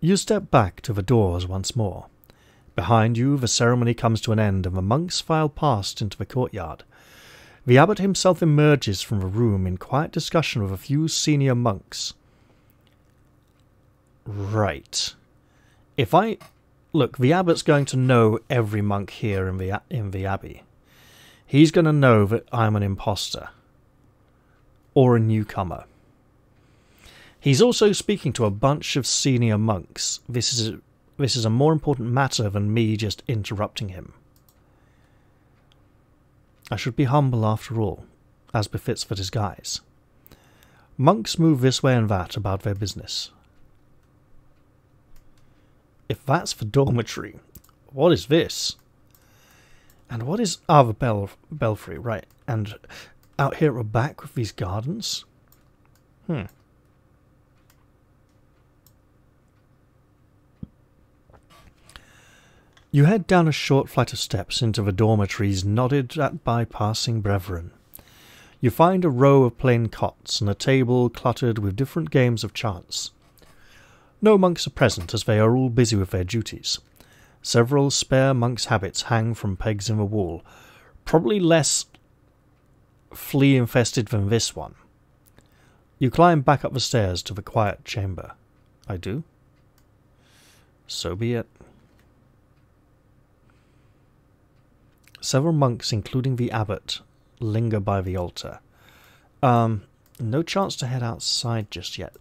You step back to the doors once more. Behind you the ceremony comes to an end and the monks file past into the courtyard. The abbot himself emerges from the room in quiet discussion with a few senior monks. Right. If I... Look, the abbot's going to know every monk here in the, in the abbey. He's going to know that I'm an imposter. Or a newcomer. He's also speaking to a bunch of senior monks. This is a, this is a more important matter than me just interrupting him. I should be humble after all, as befits the disguise. Monks move this way and that about their business. If that's the dormitory, what is this? And what is ah, the bel belfry, right? And out here we're back with these gardens? Hmm. You head down a short flight of steps into the dormitories nodded at by passing brethren. You find a row of plain cots and a table cluttered with different games of chance. No monks are present as they are all busy with their duties. Several spare monks' habits hang from pegs in the wall, probably less flea-infested than this one. You climb back up the stairs to the quiet chamber. I do? So be it. Several monks, including the abbot, linger by the altar. Um, no chance to head outside just yet.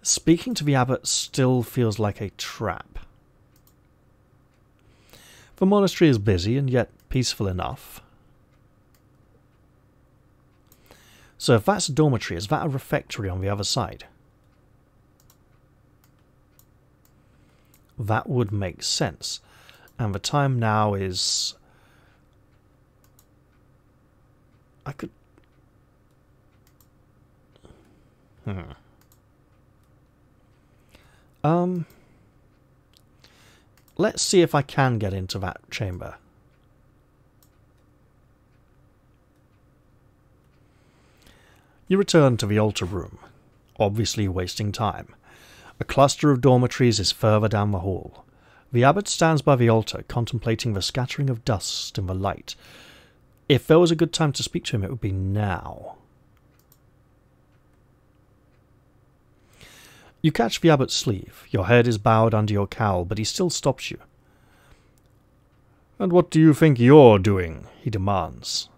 Speaking to the abbot still feels like a trap. The monastery is busy and yet peaceful enough. So if that's a dormitory, is that a refectory on the other side? That would make sense. And the time now is... I could... Hmm. Um... Let's see if I can get into that chamber. You return to the altar room, obviously wasting time. A cluster of dormitories is further down the hall. The abbot stands by the altar, contemplating the scattering of dust in the light. If there was a good time to speak to him, it would be now. You catch the abbot's sleeve. Your head is bowed under your cowl, but he still stops you. And what do you think you're doing? He demands.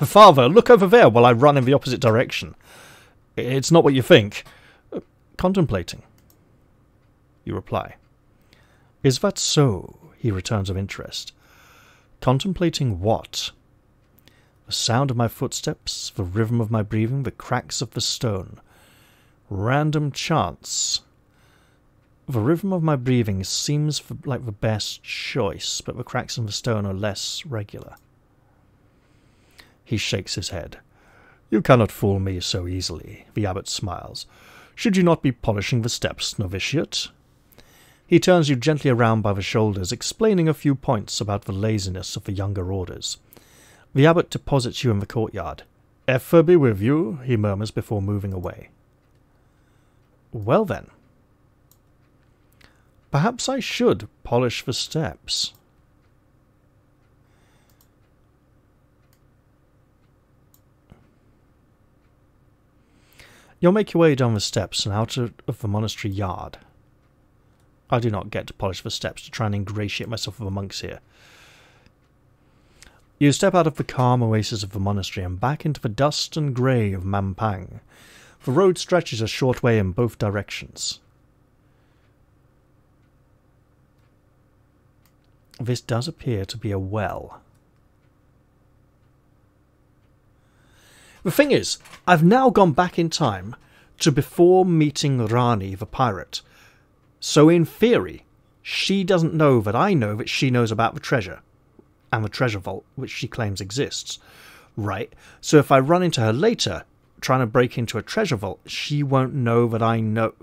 Father, look over there while I run in the opposite direction. It's not what you think. Contemplating, you reply. Is that so? He returns with interest. Contemplating what? The sound of my footsteps, the rhythm of my breathing, the cracks of the stone. Random chance. The rhythm of my breathing seems like the best choice, but the cracks in the stone are less regular. He shakes his head. You cannot fool me so easily, the abbot smiles. Should you not be polishing the steps, novitiate? He turns you gently around by the shoulders, explaining a few points about the laziness of the younger orders. The abbot deposits you in the courtyard. Effa be with you, he murmurs before moving away. Well then. Perhaps I should polish the steps. You'll make your way down the steps and out of the monastery yard. I do not get to polish the steps to try and ingratiate myself with the monks here. You step out of the calm oasis of the monastery and back into the dust and grey of Mampang. The road stretches a short way in both directions. This does appear to be a well. The thing is, I've now gone back in time to before meeting Rani, the pirate. So in theory, she doesn't know that I know that she knows about the treasure and the treasure vault, which she claims exists, right? So if I run into her later, trying to break into a treasure vault, she won't know that I know,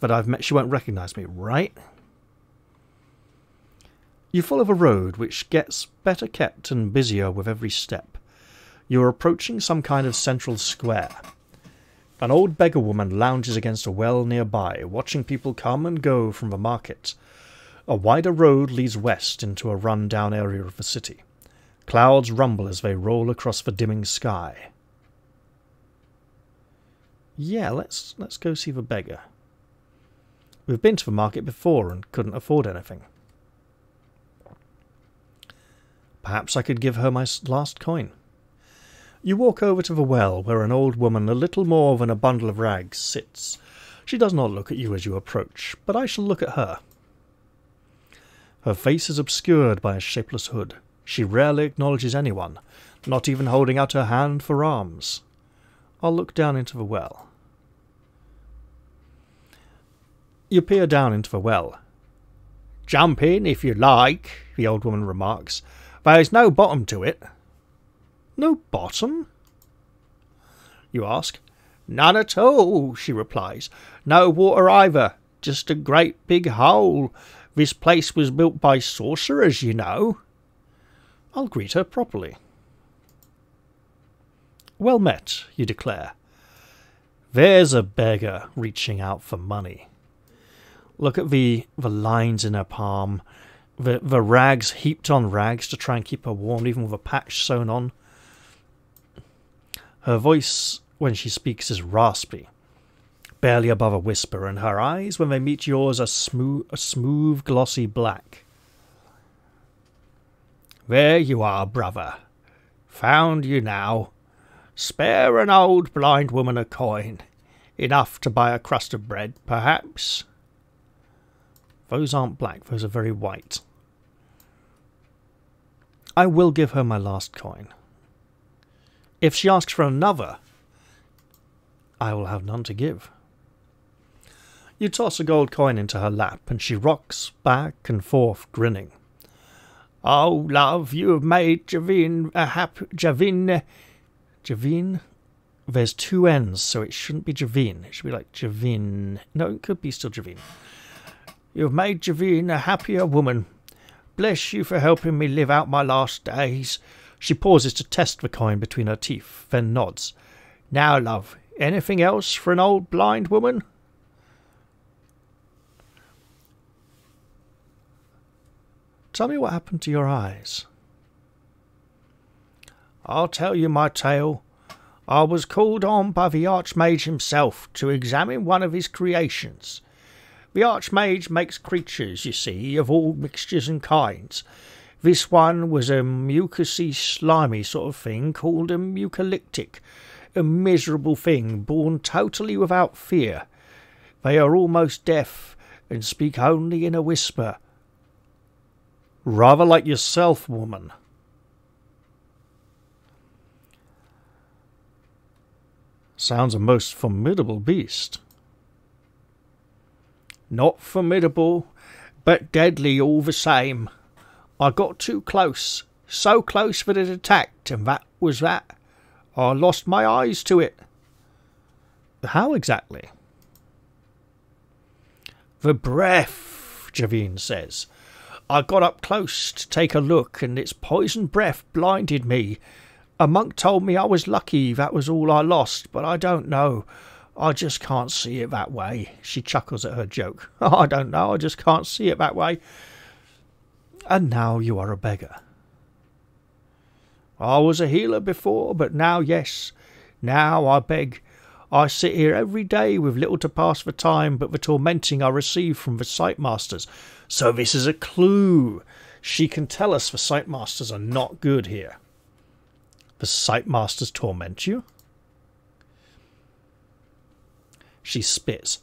that I've met, she won't recognise me, right? You follow the road, which gets better kept and busier with every step. You're approaching some kind of central square. An old beggar woman lounges against a well nearby, watching people come and go from the market. A wider road leads west into a run-down area of the city. Clouds rumble as they roll across the dimming sky. Yeah, let's let's go see the beggar. We've been to the market before and couldn't afford anything. Perhaps I could give her my last coin. You walk over to the well where an old woman, a little more than a bundle of rags, sits. She does not look at you as you approach, but I shall look at her. Her face is obscured by a shapeless hood. She rarely acknowledges anyone, not even holding out her hand for alms. I'll look down into the well. You peer down into the well. "Jump in if you like," the old woman remarks. "There's no bottom to it." "No bottom?" you ask. "None at all," she replies. "No water either. Just a great big hole. This place was built by sorcerers, you know." I'll greet her properly. "Well met," you declare. There's a beggar reaching out for money. Look at the, the lines in her palm. The, the rags, heaped on rags to try and keep her warm, even with a patch sewn on. Her voice, when she speaks, is raspy, barely above a whisper, and her eyes, when they meet yours, are smooth, a smooth, glossy black. "There you are, brother. Found you now. Spare an old blind woman a coin. Enough to buy a crust of bread, perhaps." Those aren't black, those are very white. I will give her my last coin. If she asks for another, I will have none to give. You toss a gold coin into her lap, and she rocks back and forth, grinning. "Oh, love, you have made Javine a happy... Javine... Javine? There's two N's, so it shouldn't be Javine. It should be like Javine. No, it could be still Javine. "You've made Javine a happier woman. Bless you for helping me live out my last days." She pauses to test the coin between her teeth, then nods. "Now, love, anything else for an old blind woman?" "Tell me what happened to your eyes." "I'll tell you my tale. I was called on by the Archmage himself to examine one of his creations. The Archmage makes creatures, you see, of all mixtures and kinds. This one was a mucousy, slimy sort of thing called a mucolyctic, a miserable thing born totally without fear. They are almost deaf and speak only in a whisper." "Rather like yourself, woman." "Sounds a most formidable beast." "Not formidable, but deadly all the same. I got too close, so close that it attacked, and that was that. I lost my eyes to it." "How exactly?" "The breath," Javine says. "I got up close to take a look, and its poison breath blinded me. A monk told me I was lucky, that was all I lost, but I don't know. I just can't see it that way." She chuckles at her joke. "I don't know, I just can't see it that way." "And now you are a beggar." "I was a healer before, but now, yes, now I beg. I sit here every day with little to pass the time but the tormenting I receive from the Sightmasters." So this is a clue. She can tell us the Sightmasters are not good here. The Sightmasters torment you? She spits.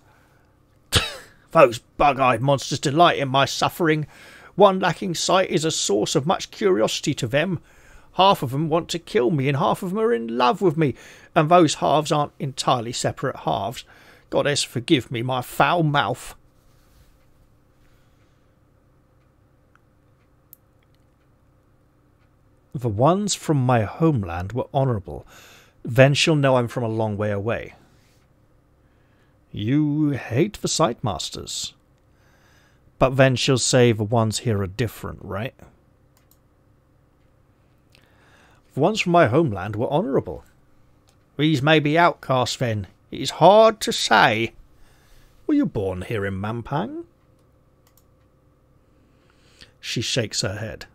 "Those bug-eyed monsters delight in my suffering. One lacking sight is a source of much curiosity to them. Half of them want to kill me and half of them are in love with me, and those halves aren't entirely separate halves. Goddess, forgive me my foul mouth. The ones from my homeland were honourable. Then she'll know I'm from a long way away. You hate the Sightmasters. But then she'll say the ones here are different, right? The ones from my homeland were honourable. These may be outcasts then. It is hard to say. Were you born here in Mampang? She shakes her head.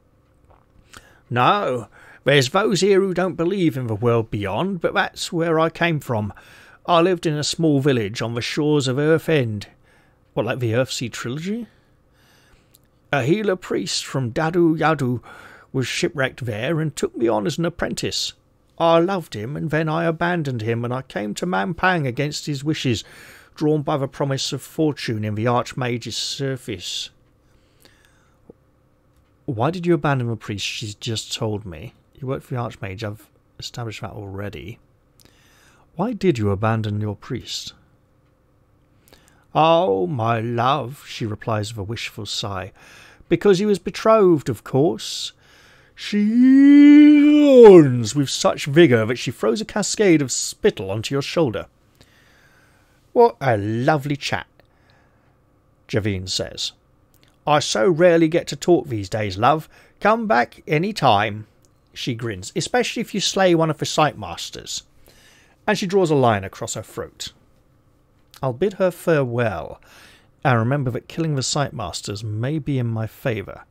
No, there's those here who don't believe in the world beyond, but that's where I came from. I lived in a small village on the shores of Earth End. What, like the Earthsea Trilogy? A healer priest from Dadu Yadu was shipwrecked there and took me on as an apprentice. I loved him, and then I abandoned him, and I came to Mampang against his wishes, drawn by the promise of fortune in the Archmage's service. Why did you abandon the priest? She's just told me. You worked for the Archmage. I've established that already. Why did you abandon your priest? Oh, my love, she replies with a wishful sigh. Because he was betrothed, of course. She yawns with such vigour that she throws a cascade of spittle onto your shoulder. What a lovely chat, Javine says. I so rarely get to talk these days, love. Come back any time, she grins, especially if you slay one of the Sightmasters. And she draws a line across her throat. I'll bid her farewell, and remember that killing the Sightmasters may be in my favour.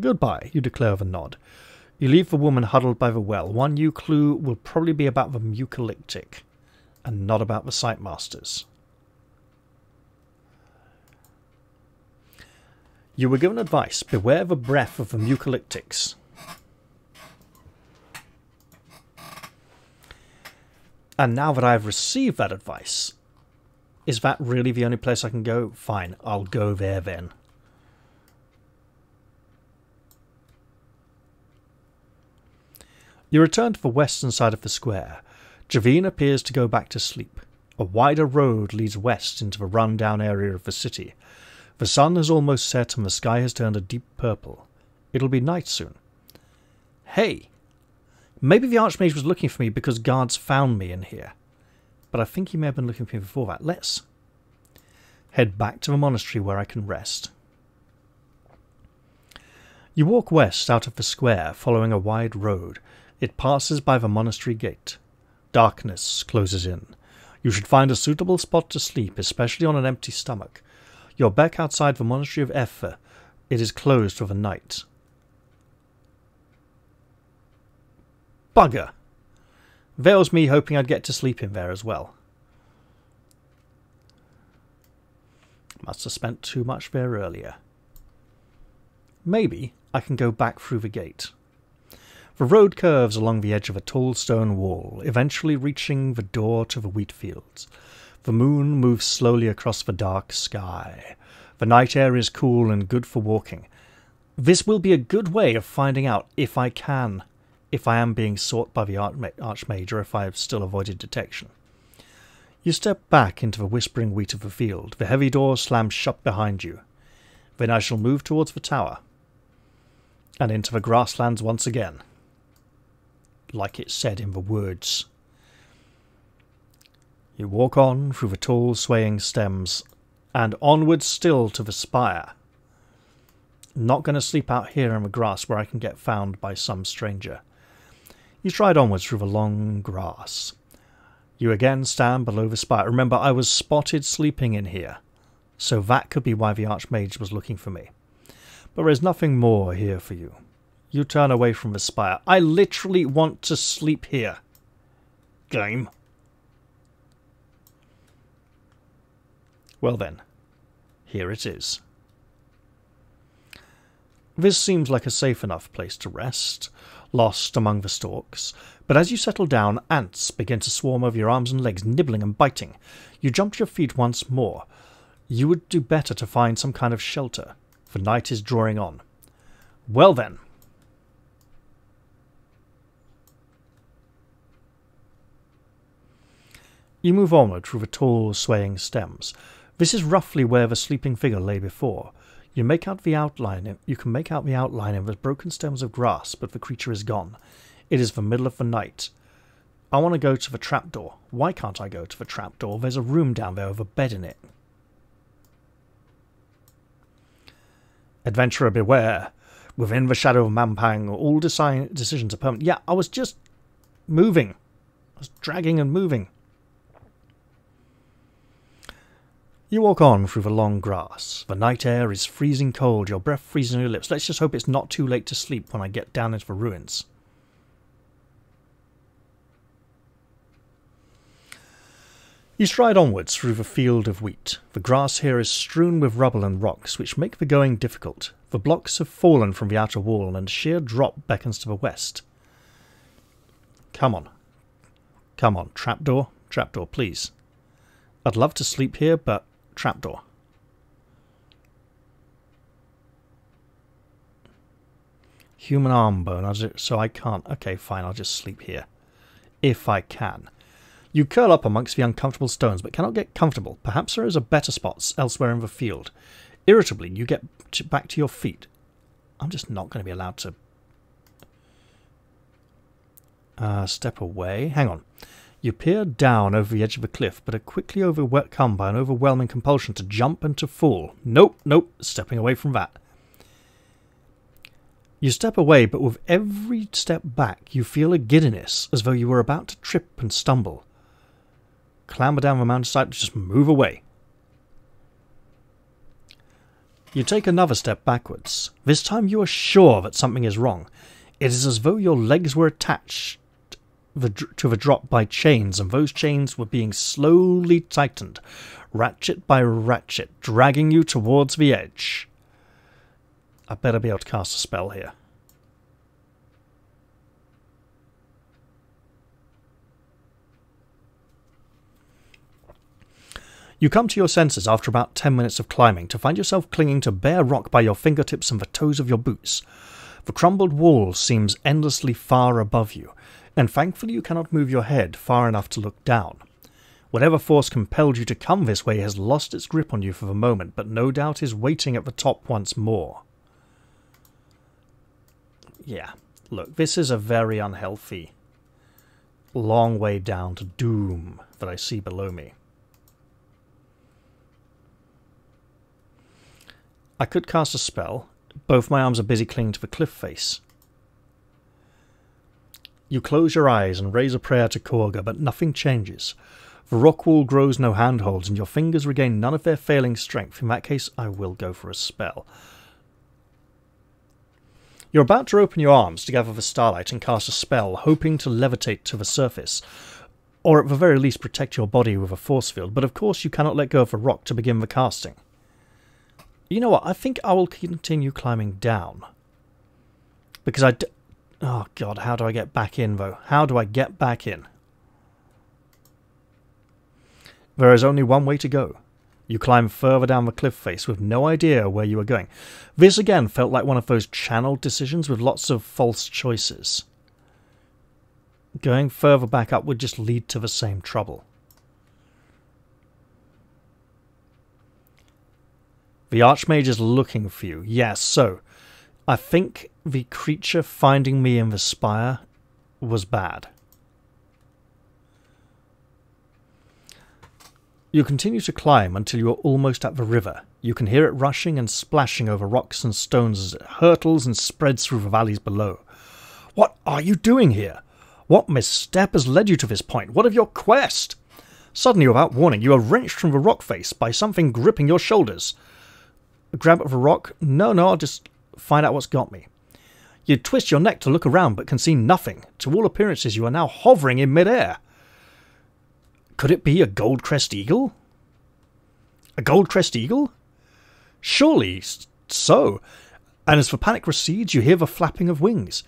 Goodbye, you declare with a nod. You leave the woman huddled by the well. One new clue will probably be about the mucolyptic, and not about the Sightmasters. You were given advice. Beware the breath of the mucolyptics. And now that I have received that advice, is that really the only place I can go? Fine, I'll go there then. You return to the western side of the square. Javine appears to go back to sleep. A wider road leads west into the run-down area of the city. The sun has almost set and the sky has turned a deep purple. It'll be night soon. Hey! Maybe the Archmage was looking for me because guards found me in here. But I think he may have been looking for me before that. Let's head back to the monastery where I can rest. You walk west out of the square, following a wide road. It passes by the monastery gate. Darkness closes in. You should find a suitable spot to sleep, especially on an empty stomach. You're back outside the monastery of Effa. It is closed for the night. Bugger! There was me hoping I'd get to sleep in there as well. Must have spent too much there earlier. Maybe I can go back through the gate. The road curves along the edge of a tall stone wall, eventually reaching the door to the wheat fields. The moon moves slowly across the dark sky. The night air is cool and good for walking. This will be a good way of finding out if I can, if I am being sought by the Archmage or if I have still avoided detection. You step back into the whispering wheat of the field. The heavy door slams shut behind you. Then I shall move towards the tower and into the grasslands once again, like it said in the words. You walk on through the tall swaying stems and onward still to the spire. I'm not going to sleep out here in the grass where I can get found by some stranger. You stride onwards through the long grass. You again stand below the spire. Remember, I was spotted sleeping in here, so that could be why the Archmage was looking for me. But there's nothing more here for you. You turn away from the spire. I literally want to sleep here. Game. Well then, here it is. This seems like a safe enough place to rest, lost among the stalks, but as you settle down, ants begin to swarm over your arms and legs, nibbling and biting. You jump to your feet once more. You would do better to find some kind of shelter, for night is drawing on. Well then. You move onward through the tall, swaying stems. This is roughly where the sleeping figure lay before. You make out the outline. You can make out the outline of the broken stems of grass, but the creature is gone. It is the middle of the night. I want to go to the trapdoor. Why can't I go to the trapdoor? There's a room down there with a bed in it. Adventurer, beware. Within the shadow of Mampang, all deci decisions are permanent. Yeah, I was just moving. I was dragging and moving. You walk on through the long grass. The night air is freezing cold, your breath freezing on your lips. Let's just hope it's not too late to sleep when I get down into the ruins. You stride onwards through the field of wheat. The grass here is strewn with rubble and rocks, which make the going difficult. The blocks have fallen from the outer wall, and a sheer drop beckons to the west. Come on. Come on, trapdoor. Trapdoor, please. I'd love to sleep here, but trapdoor. Human arm bone, so I can't. Okay, fine, I'll just sleep here. If I can. You curl up amongst the uncomfortable stones, but cannot get comfortable. Perhaps there is a better spot elsewhere in the field. Irritably, you get back to your feet. I'm just not going to be allowed to... Uh, step away. Hang on. You peer down over the edge of a cliff, but are quickly overcome by an overwhelming compulsion to jump and to fall. Nope, nope, stepping away from that. You step away, but with every step back, you feel a giddiness, as though you were about to trip and stumble. Clamber down the mountainside and just move away. You take another step backwards. This time you are sure that something is wrong. It is as though your legs were attached to the drop by chains, and those chains were being slowly tightened, ratchet by ratchet, dragging you towards the edge. I better be able to cast a spell here. You come to your senses after about ten minutes of climbing to find yourself clinging to bare rock by your fingertips and the toes of your boots. The crumbled wall seems endlessly far above you, and thankfully you cannot move your head far enough to look down. Whatever force compelled you to come this way has lost its grip on you for the moment, but no doubt is waiting at the top once more. Yeah, look, this is a very unhealthy long way down to doom that I see below me. I could cast a spell. Both my arms are busy clinging to the cliff face. You close your eyes and raise a prayer to Korga, but nothing changes. The rock wall grows no handholds, and your fingers regain none of their failing strength. In that case, I will go for a spell. You're about to open your arms to gather the starlight and cast a spell, hoping to levitate to the surface, or at the very least protect your body with a force field, but of course you cannot let go of a rock to begin the casting. You know what? I think I will continue climbing down. Because I... D oh, God. How do I get back in, though? How do I get back in? There is only one way to go. You climb further down the cliff face with no idea where you are going. This, again, felt like one of those channeled decisions with lots of false choices. Going further back up would just lead to the same trouble. The Archmage is looking for you. Yes, so I think the creature finding me in the spire was bad. You continue to climb until you are almost at the river. You can hear it rushing and splashing over rocks and stones as it hurtles and spreads through the valleys below. What are you doing here? What misstep has led you to this point? What of your quest? Suddenly, without warning, you are wrenched from the rock face by something gripping your shoulders. A grab of a rock? No, no, I'll just find out what's got me. You twist your neck to look around but can see nothing. To all appearances, you are now hovering in midair. Could it be a gold-crested eagle? A gold-crested eagle? Surely so. And as the panic recedes, you hear the flapping of wings.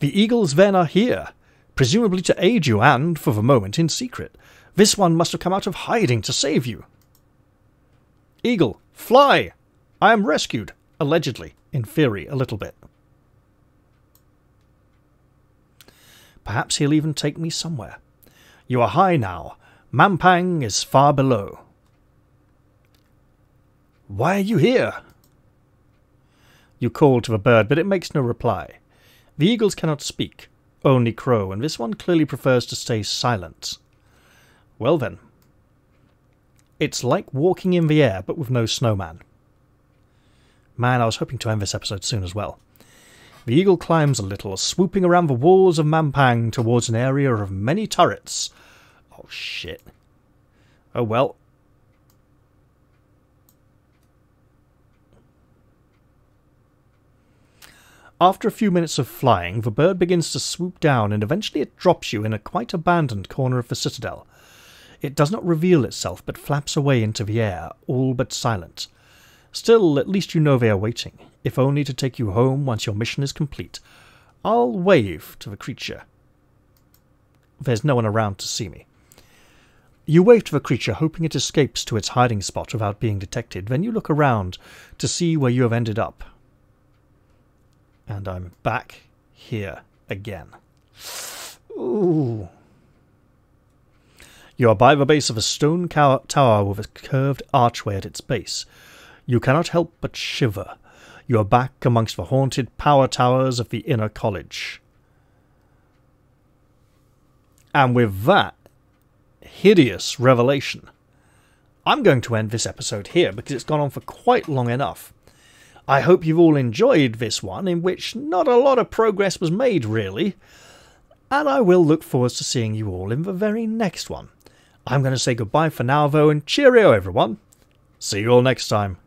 The eagles then are here, presumably to aid you and, for the moment, in secret. This one must have come out of hiding to save you. Eagle, fly! I am rescued, allegedly, in theory, a little bit. Perhaps he'll even take me somewhere. You are high now, Mampang is far below. Why are you here? You call to the bird, but it makes no reply. The eagles cannot speak, only crow, and this one clearly prefers to stay silent. Well then. It's like walking in the air, but with no snowman. Man, I was hoping to end this episode soon as well. The eagle climbs a little, swooping around the walls of Mampang towards an area of many turrets. Oh, shit. Oh, well. After a few minutes of flying, the bird begins to swoop down, and eventually it drops you in a quite abandoned corner of the citadel. It does not reveal itself, but flaps away into the air, all but silent. Still, at least you know they are waiting, if only to take you home once your mission is complete. I'll wave to the creature. There's no one around to see me. You wave to the creature, hoping it escapes to its hiding spot without being detected. Then you look around to see where you have ended up. And I'm back here again. Ooh. You are by the base of a stone tower with a curved archway at its base. You cannot help but shiver. You are back amongst the haunted power towers of the inner college. And with that hideous revelation, I'm going to end this episode here because it's gone on for quite long enough. I hope you've all enjoyed this one, in which not a lot of progress was made, really. And I will look forward to seeing you all in the very next one. I'm going to say goodbye for now, though, and cheerio, everyone. See you all next time.